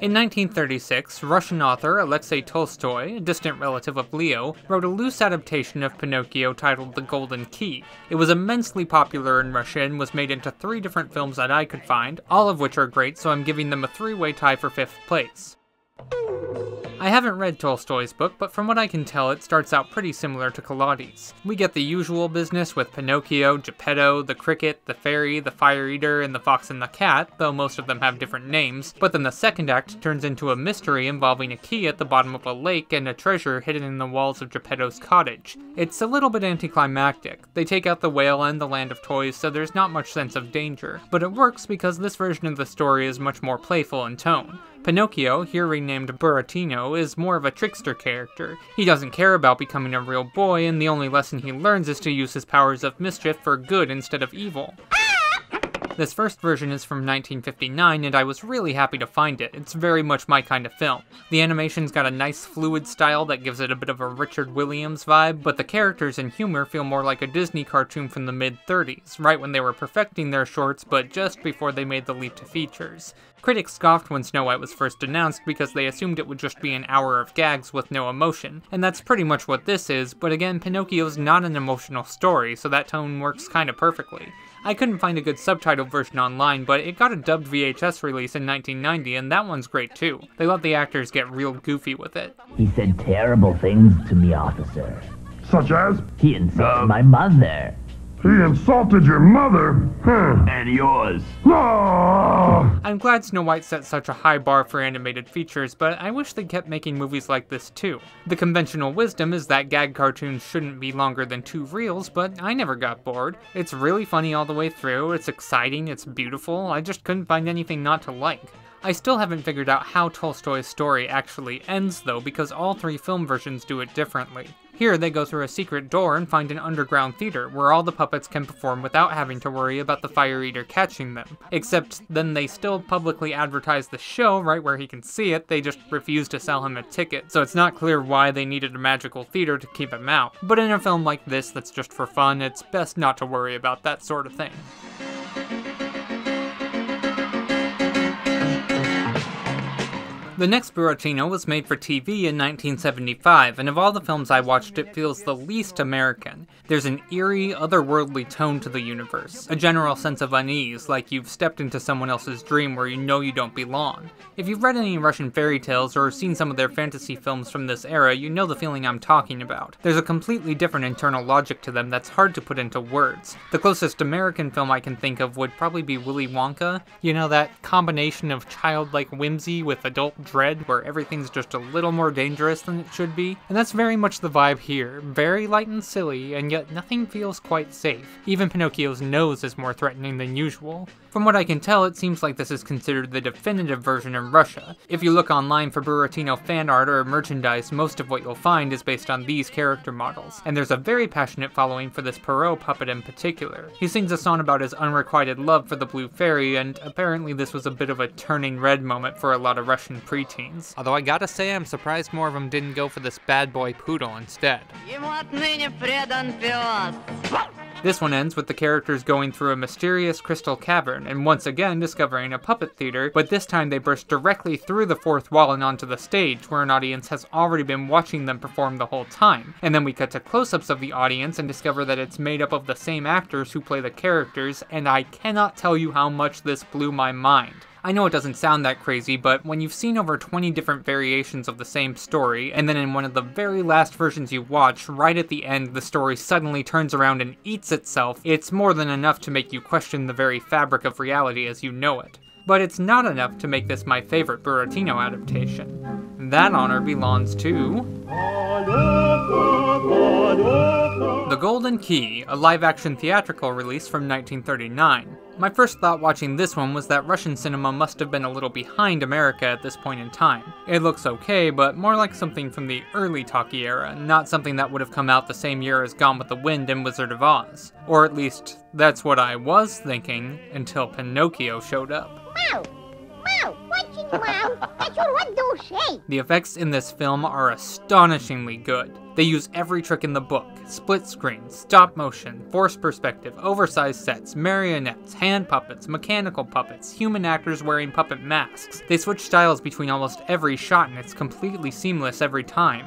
In nineteen thirty-six, Russian author Alexei Tolstoy, a distant relative of Leo, wrote a loose adaptation of Pinocchio titled The Golden Key. It was immensely popular in Russia and was made into three different films that I could find, all of which are great, so I'm giving them a three-way tie for fifth place. I haven't read Tolstoy's book, but from what I can tell, it starts out pretty similar to Collodi's. We get the usual business with Pinocchio, Geppetto, the cricket, the fairy, the fire eater, and the fox and the cat, though most of them have different names, but then the second act turns into a mystery involving a key at the bottom of a lake and a treasure hidden in the walls of Geppetto's cottage. It's a little bit anticlimactic. They take out the whale and the land of toys, so there's not much sense of danger, but it works because this version of the story is much more playful in tone. Pinocchio, here renamed Buratino, is more of a trickster character. He doesn't care about becoming a real boy, and the only lesson he learns is to use his powers of mischief for good instead of evil. This first version is from nineteen fifty-nine, and I was really happy to find it. It's very much my kind of film. The animation's got a nice fluid style that gives it a bit of a Richard Williams vibe, but the characters and humor feel more like a Disney cartoon from the mid-thirties, right when they were perfecting their shorts, but just before they made the leap to features. Critics scoffed when Snow White was first announced because they assumed it would just be an hour of gags with no emotion, and that's pretty much what this is, but again, Pinocchio's not an emotional story, so that tone works kinda perfectly. I couldn't find a good subtitle version online, but it got a dubbed V H S release in nineteen ninety, and that one's great too. They let the actors get real goofy with it. He said terrible things to me, officer. Such as? He insulted uh, my mother. He insulted your mother, huh? And yours. Ah! I'm glad Snow White set such a high bar for animated features, but I wish they kept making movies like this too. The conventional wisdom is that gag cartoons shouldn't be longer than two reels, but I never got bored. It's really funny all the way through, it's exciting, it's beautiful, I just couldn't find anything not to like. I still haven't figured out how Tolstoy's story actually ends though, because all three film versions do it differently. Here they go through a secret door and find an underground theater, where all the puppets can perform without having to worry about the fire eater catching them. Except then they still publicly advertise the show right where he can see it, they just refuse to sell him a ticket, so it's not clear why they needed a magical theater to keep him out. But in a film like this that's just for fun, it's best not to worry about that sort of thing. The next Buratino was made for T V in nineteen seventy-five, and of all the films I watched, it feels the least American. There's an eerie, otherworldly tone to the universe, a general sense of unease, like you've stepped into someone else's dream where you know you don't belong. If you've read any Russian fairy tales or seen some of their fantasy films from this era, you know the feeling I'm talking about. There's a completely different internal logic to them that's hard to put into words. The closest American film I can think of would probably be Willy Wonka. You know, that combination of childlike whimsy with adult dread where everything's just a little more dangerous than it should be, and that's very much the vibe here. Very light and silly, and yet nothing feels quite safe. Even Pinocchio's nose is more threatening than usual. From what I can tell, it seems like this is considered the definitive version in Russia. If you look online for Buratino fan art or merchandise, most of what you'll find is based on these character models, and there's a very passionate following for this Perrault puppet in particular. He sings a song about his unrequited love for the Blue Fairy, and apparently this was a bit of a turning red moment for a lot of Russian preteens. Although I gotta say, I'm surprised more of them didn't go for this bad boy poodle instead. This one ends with the characters going through a mysterious crystal cavern, and once again discovering a puppet theater, but this time they burst directly through the fourth wall and onto the stage, where an audience has already been watching them perform the whole time. And then we cut to close-ups of the audience and discover that it's made up of the same actors who play the characters, and I cannot tell you how much this blew my mind. I know it doesn't sound that crazy, but when you've seen over twenty different variations of the same story, and then in one of the very last versions you watch, right at the end the story suddenly turns around and eats itself, it's more than enough to make you question the very fabric of reality as you know it. But it's not enough to make this my favorite Buratino adaptation. That honor belongs to The Golden Key, a live-action theatrical release from nineteen thirty-nine. My first thought watching this one was that Russian cinema must have been a little behind America at this point in time. It looks okay, but more like something from the early talkie era, not something that would have come out the same year as Gone with the Wind and Wizard of Oz. Or at least, that's what I was thinking, until Pinocchio showed up. Wow. The effects in this film are astonishingly good. They use every trick in the book: split screen, stop motion, forced perspective, oversized sets, marionettes, hand puppets, mechanical puppets, human actors wearing puppet masks. They switch styles between almost every shot and it's completely seamless every time.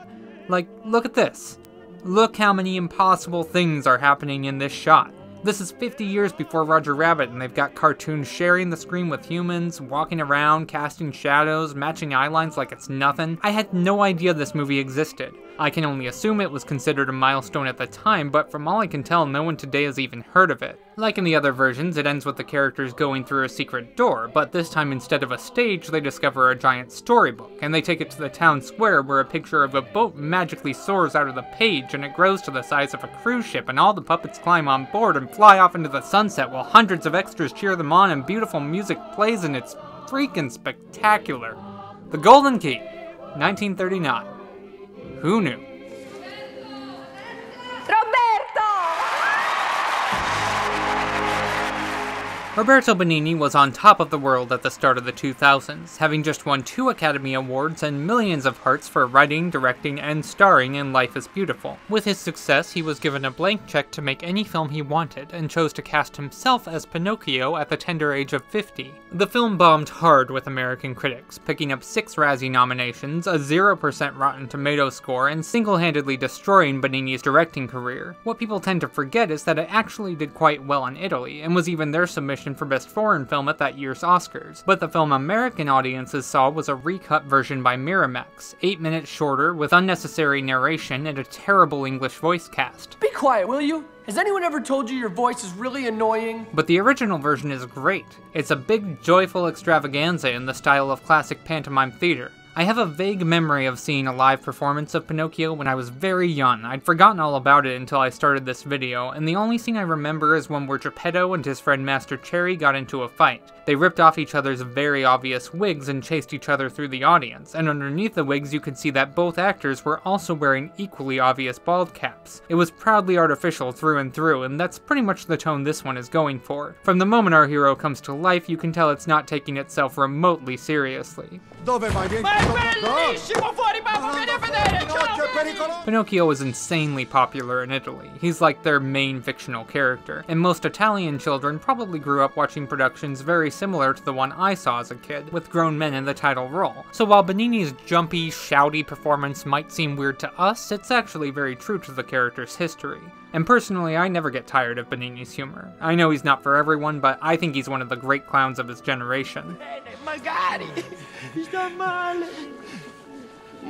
Like, look at this. Look how many impossible things are happening in this shot. This is fifty years before Roger Rabbit, and they've got cartoons sharing the screen with humans, walking around, casting shadows, matching eyelines like it's nothing. I had no idea this movie existed. I can only assume it was considered a milestone at the time, but from all I can tell, no one today has even heard of it. Like in the other versions, it ends with the characters going through a secret door, but this time instead of a stage, they discover a giant storybook, and they take it to the town square where a picture of a boat magically soars out of the page, and it grows to the size of a cruise ship, and all the puppets climb on board and fly off into the sunset while hundreds of extras cheer them on and beautiful music plays, and it's freaking spectacular. The Golden Key, nineteen thirty-nine. Who knew? Roberto! Roberto Benigni was on top of the world at the start of the two thousands, having just won two Academy Awards and millions of hearts for writing, directing, and starring in Life is Beautiful. With his success, he was given a blank check to make any film he wanted, and chose to cast himself as Pinocchio at the tender age of fifty. The film bombed hard with American critics, picking up six Razzie nominations, a zero percent Rotten Tomatoes score, and single-handedly destroying Benigni's directing career. What people tend to forget is that it actually did quite well in Italy, and was even their submission nomination for Best Foreign Film at that year's Oscars, but the film American audiences saw was a recut version by Miramax, eight minutes shorter, with unnecessary narration and a terrible English voice cast. Be quiet, will you? Has anyone ever told you your voice is really annoying? But the original version is great. It's a big, joyful extravaganza in the style of classic pantomime theater. I have a vague memory of seeing a live performance of Pinocchio when I was very young. I'd forgotten all about it until I started this video, and the only scene I remember is one where Geppetto and his friend Master Cherry got into a fight. They ripped off each other's very obvious wigs and chased each other through the audience, and underneath the wigs you could see that both actors were also wearing equally obvious bald caps. It was proudly artificial through and through, and that's pretty much the tone this one is going for. From the moment our hero comes to life, you can tell it's not taking itself remotely seriously. Pinocchio was insanely popular in Italy. He's like their main fictional character, and most Italian children probably grew up watching productions very similar to the one I saw as a kid, with grown men in the title role. So while Benigni's jumpy, shouty performance might seem weird to us, it's actually very true to the character's history. And personally, I never get tired of Benigni's humor. I know he's not for everyone, but I think he's one of the great clowns of his generation.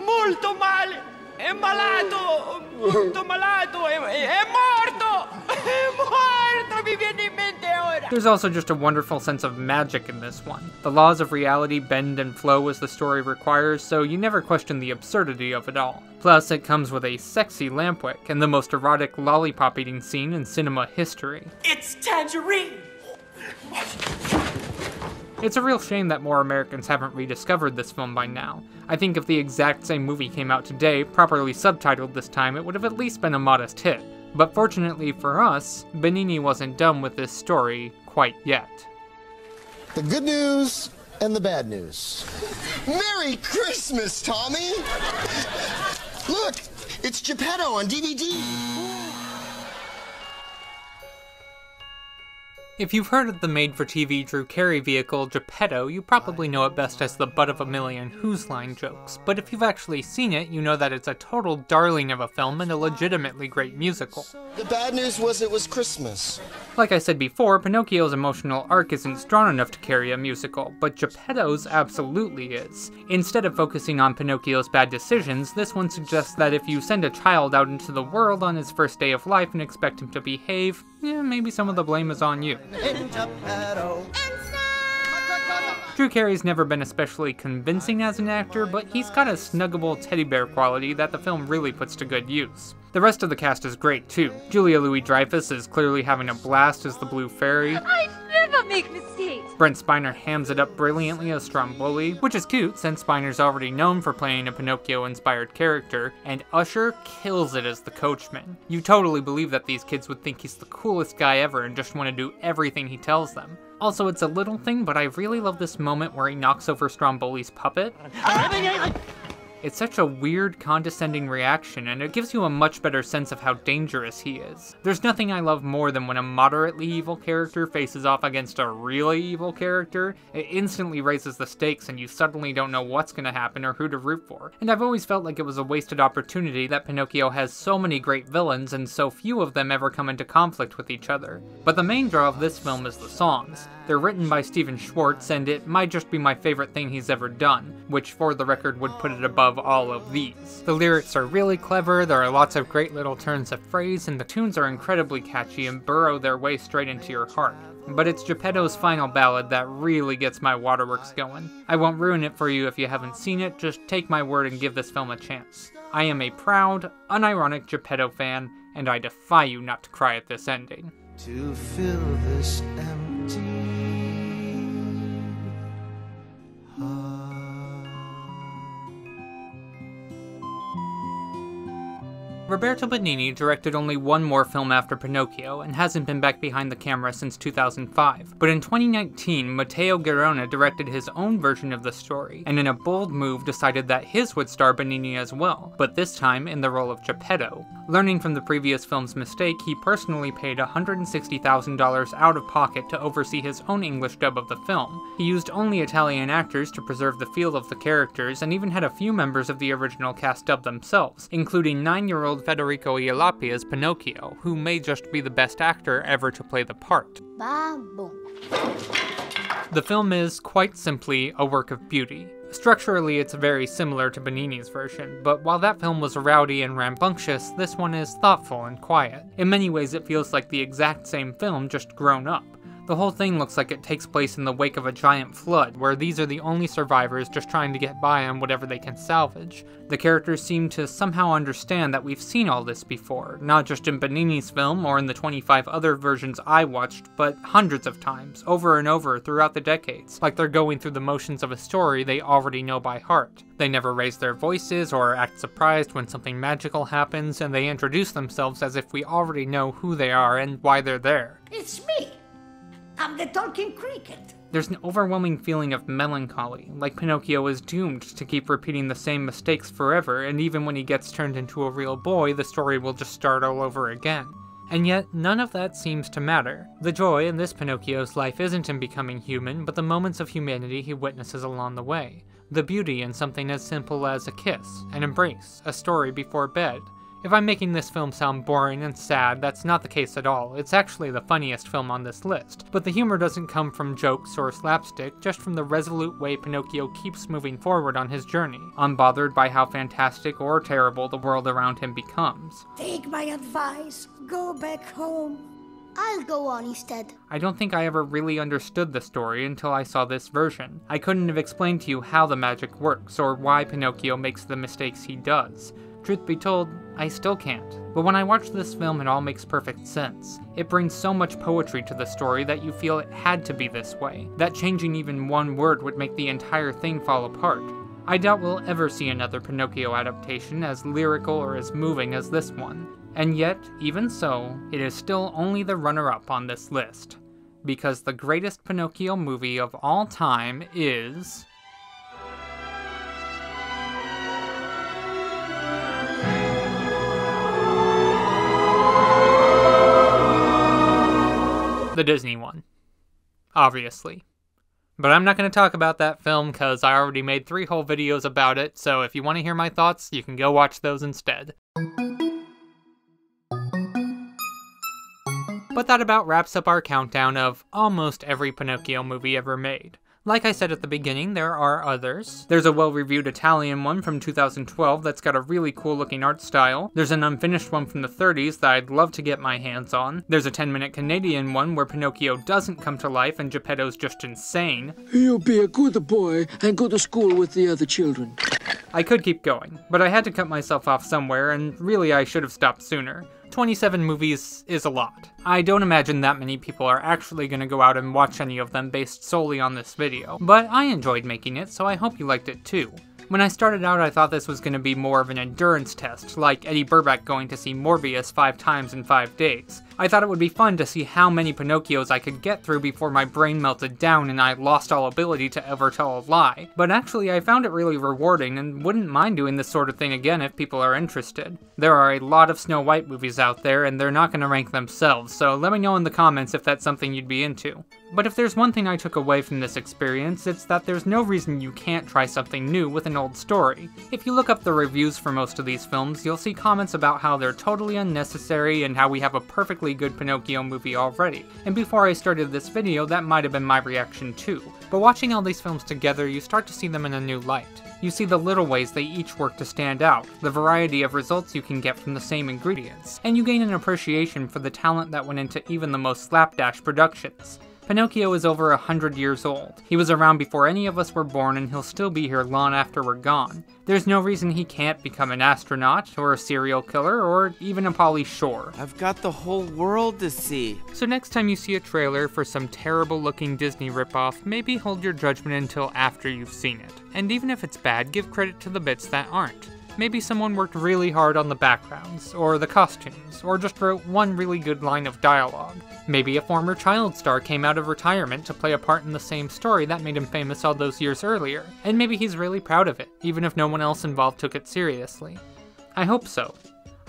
Molto male, è malato, molto malato, è, è morto, è morto, mi viene in mente ora. There's also just a wonderful sense of magic in this one. The laws of reality bend and flow as the story requires, so you never question the absurdity of it all. Plus, it comes with a sexy lampwick and the most erotic lollipop-eating scene in cinema history. It's tangerine! It's a real shame that more Americans haven't rediscovered this film by now. I think if the exact same movie came out today, properly subtitled this time, it would have at least been a modest hit. But fortunately for us, Benigni wasn't done with this story quite yet. The good news and the bad news. Merry Christmas, Tommy! Look, it's Geppetto on D V D! If you've heard of the made-for-T V Drew Carey vehicle, Geppetto, you probably know it best as the butt of a million Who's Line jokes, but if you've actually seen it, you know that it's a total darling of a film and a legitimately great musical. The bad news was it was Christmas. Like I said before, Pinocchio's emotional arc isn't strong enough to carry a musical, but Geppetto's absolutely is. Instead of focusing on Pinocchio's bad decisions, this one suggests that if you send a child out into the world on his first day of life and expect him to behave, yeah, maybe some of the blame is on you. Drew Carey's never been especially convincing as an actor, but he's got a snuggable teddy bear quality that the film really puts to good use. The rest of the cast is great too. Julia Louis-Dreyfus is clearly having a blast as the Blue Fairy. I never make mistakes! Brent Spiner hams it up brilliantly as Stromboli, which is cute since Spiner's already known for playing a Pinocchio-inspired character, and Usher kills it as the coachman. You totally believe that these kids would think he's the coolest guy ever and just want to do everything he tells them. Also, it's a little thing, but I really love this moment where he knocks over Stromboli's puppet. It's such a weird, condescending reaction, and it gives you a much better sense of how dangerous he is. There's nothing I love more than when a moderately evil character faces off against a really evil character. It instantly raises the stakes and you suddenly don't know what's going to happen or who to root for. And I've always felt like it was a wasted opportunity that Pinocchio has so many great villains and so few of them ever come into conflict with each other. But the main draw of this film is the songs. They're written by Stephen Schwartz, and it might just be my favorite thing he's ever done, which for the record would put it above Of all of these. The lyrics are really clever, there are lots of great little turns of phrase, and the tunes are incredibly catchy and burrow their way straight into your heart. But it's Geppetto's final ballad that really gets my waterworks going. I won't ruin it for you if you haven't seen it, just take my word and give this film a chance. I am a proud, unironic Geppetto fan, and I defy you not to cry at this ending. To fill this empty heart. Roberto Benigni directed only one more film after Pinocchio, and hasn't been back behind the camera since two thousand five, but in twenty nineteen, Matteo Garrone directed his own version of the story, and in a bold move decided that his would star Benigni as well, but this time in the role of Geppetto. Learning from the previous film's mistake, he personally paid one hundred sixty thousand dollars out of pocket to oversee his own English dub of the film. He used only Italian actors to preserve the feel of the characters, and even had a few members of the original cast dub themselves, including nine-year-old Federico Ielappi as Pinocchio, who may just be the best actor ever to play the part. Bambo. The film is, quite simply, a work of beauty. Structurally, it's very similar to Benigni's version, but while that film was rowdy and rambunctious, this one is thoughtful and quiet. In many ways, it feels like the exact same film, just grown up. The whole thing looks like it takes place in the wake of a giant flood, where these are the only survivors just trying to get by on whatever they can salvage. The characters seem to somehow understand that we've seen all this before, not just in Benigni's film or in the twenty-five other versions I watched, but hundreds of times, over and over throughout the decades, like they're going through the motions of a story they already know by heart. They never raise their voices or act surprised when something magical happens, and they introduce themselves as if we already know who they are and why they're there. It's me! I'm the talking cricket. There's an overwhelming feeling of melancholy, like Pinocchio is doomed to keep repeating the same mistakes forever, and even when he gets turned into a real boy, the story will just start all over again. And yet, none of that seems to matter. The joy in this Pinocchio's life isn't in becoming human, but the moments of humanity he witnesses along the way. The beauty in something as simple as a kiss, an embrace, a story before bed. If I'm making this film sound boring and sad, that's not the case at all. It's actually the funniest film on this list, but the humor doesn't come from jokes or slapstick, just from the resolute way Pinocchio keeps moving forward on his journey, unbothered by how fantastic or terrible the world around him becomes. Take my advice, go back home. I'll go on instead. I don't think I ever really understood the story until I saw this version. I couldn't have explained to you how the magic works, or why Pinocchio makes the mistakes he does. Truth be told, I still can't. But when I watch this film, it all makes perfect sense. It brings so much poetry to the story that you feel it had to be this way, that changing even one word would make the entire thing fall apart. I doubt we'll ever see another Pinocchio adaptation as lyrical or as moving as this one. And yet, even so, it is still only the runner-up on this list. Because the greatest Pinocchio movie of all time is... the Disney one. Obviously. But I'm not going to talk about that film because I already made three whole videos about it, so if you want to hear my thoughts, you can go watch those instead. But that about wraps up our countdown of almost every Pinocchio movie ever made. Like I said at the beginning, there are others. There's a well-reviewed Italian one from two thousand twelve that's got a really cool-looking art style. There's an unfinished one from the thirties that I'd love to get my hands on. There's a ten-minute Canadian one where Pinocchio doesn't come to life and Geppetto's just insane. You be a good boy and go to school with the other children. I could keep going, but I had to cut myself off somewhere, and really I should have stopped sooner. twenty-seven movies is a lot. I don't imagine that many people are actually going to go out and watch any of them based solely on this video, but I enjoyed making it, so I hope you liked it too. When I started out, I thought this was going to be more of an endurance test, like Eddie Burback going to see Morbius five times in five days. I thought it would be fun to see how many Pinocchios I could get through before my brain melted down and I lost all ability to ever tell a lie, but actually I found it really rewarding and wouldn't mind doing this sort of thing again if people are interested. There are a lot of Snow White movies out there and they're not going to rank themselves, so let me know in the comments if that's something you'd be into. But if there's one thing I took away from this experience, it's that there's no reason you can't try something new with an old story. If you look up the reviews for most of these films, you'll see comments about how they're totally unnecessary and how we have a perfectly good Pinocchio movie already. And before I started this video, that might have been my reaction too. But watching all these films together, you start to see them in a new light. You see the little ways they each work to stand out, the variety of results you can get from the same ingredients, and you gain an appreciation for the talent that went into even the most slapdash productions. Pinocchio is over a hundred years old. He was around before any of us were born, and he'll still be here long after we're gone. There's no reason he can't become an astronaut, or a serial killer, or even a Pauly Shore. I've got the whole world to see. So next time you see a trailer for some terrible-looking Disney ripoff, maybe hold your judgment until after you've seen it. And even if it's bad, give credit to the bits that aren't. Maybe someone worked really hard on the backgrounds, or the costumes, or just wrote one really good line of dialogue. Maybe a former child star came out of retirement to play a part in the same story that made him famous all those years earlier, and maybe he's really proud of it, even if no one else involved took it seriously. I hope so.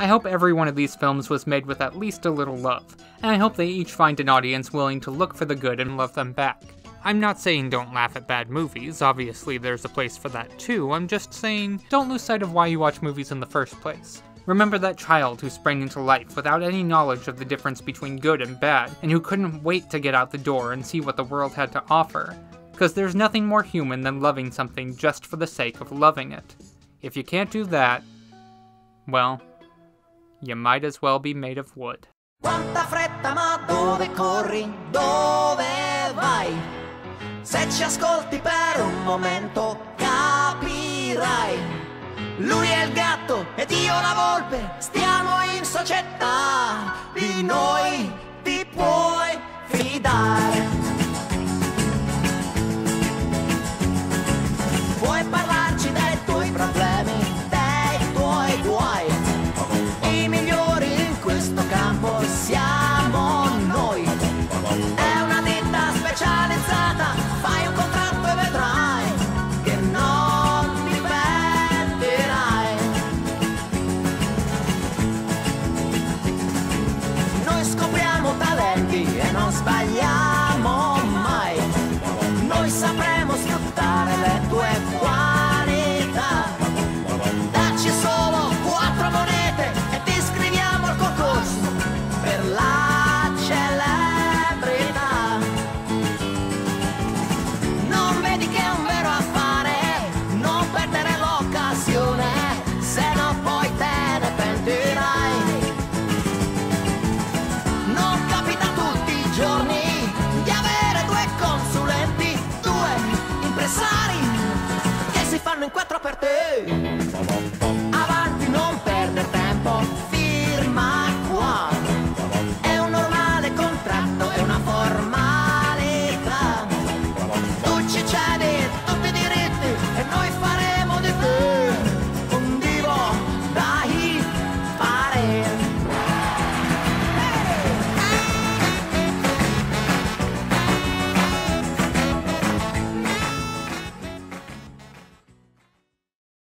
I hope every one of these films was made with at least a little love, and I hope they each find an audience willing to look for the good and love them back. I'm not saying don't laugh at bad movies, obviously there's a place for that too, I'm just saying don't lose sight of why you watch movies in the first place. Remember that child who sprang into life without any knowledge of the difference between good and bad, and who couldn't wait to get out the door and see what the world had to offer. Because there's nothing more human than loving something just for the sake of loving it. If you can't do that, well, you might as well be made of wood. Quanta fretta, ma dove corri? Dove vai? Se ci ascolti per un momento, capirai. Lui è il gatto ed io la volpe, stiamo in società, di noi ti puoi fidare. Puoi parlarci dei tuoi problemi, dei tuoi guai, i migliori in questo campo siamo noi. È una ditta specializzata, fai un contratto e vedrai. Sbagliamo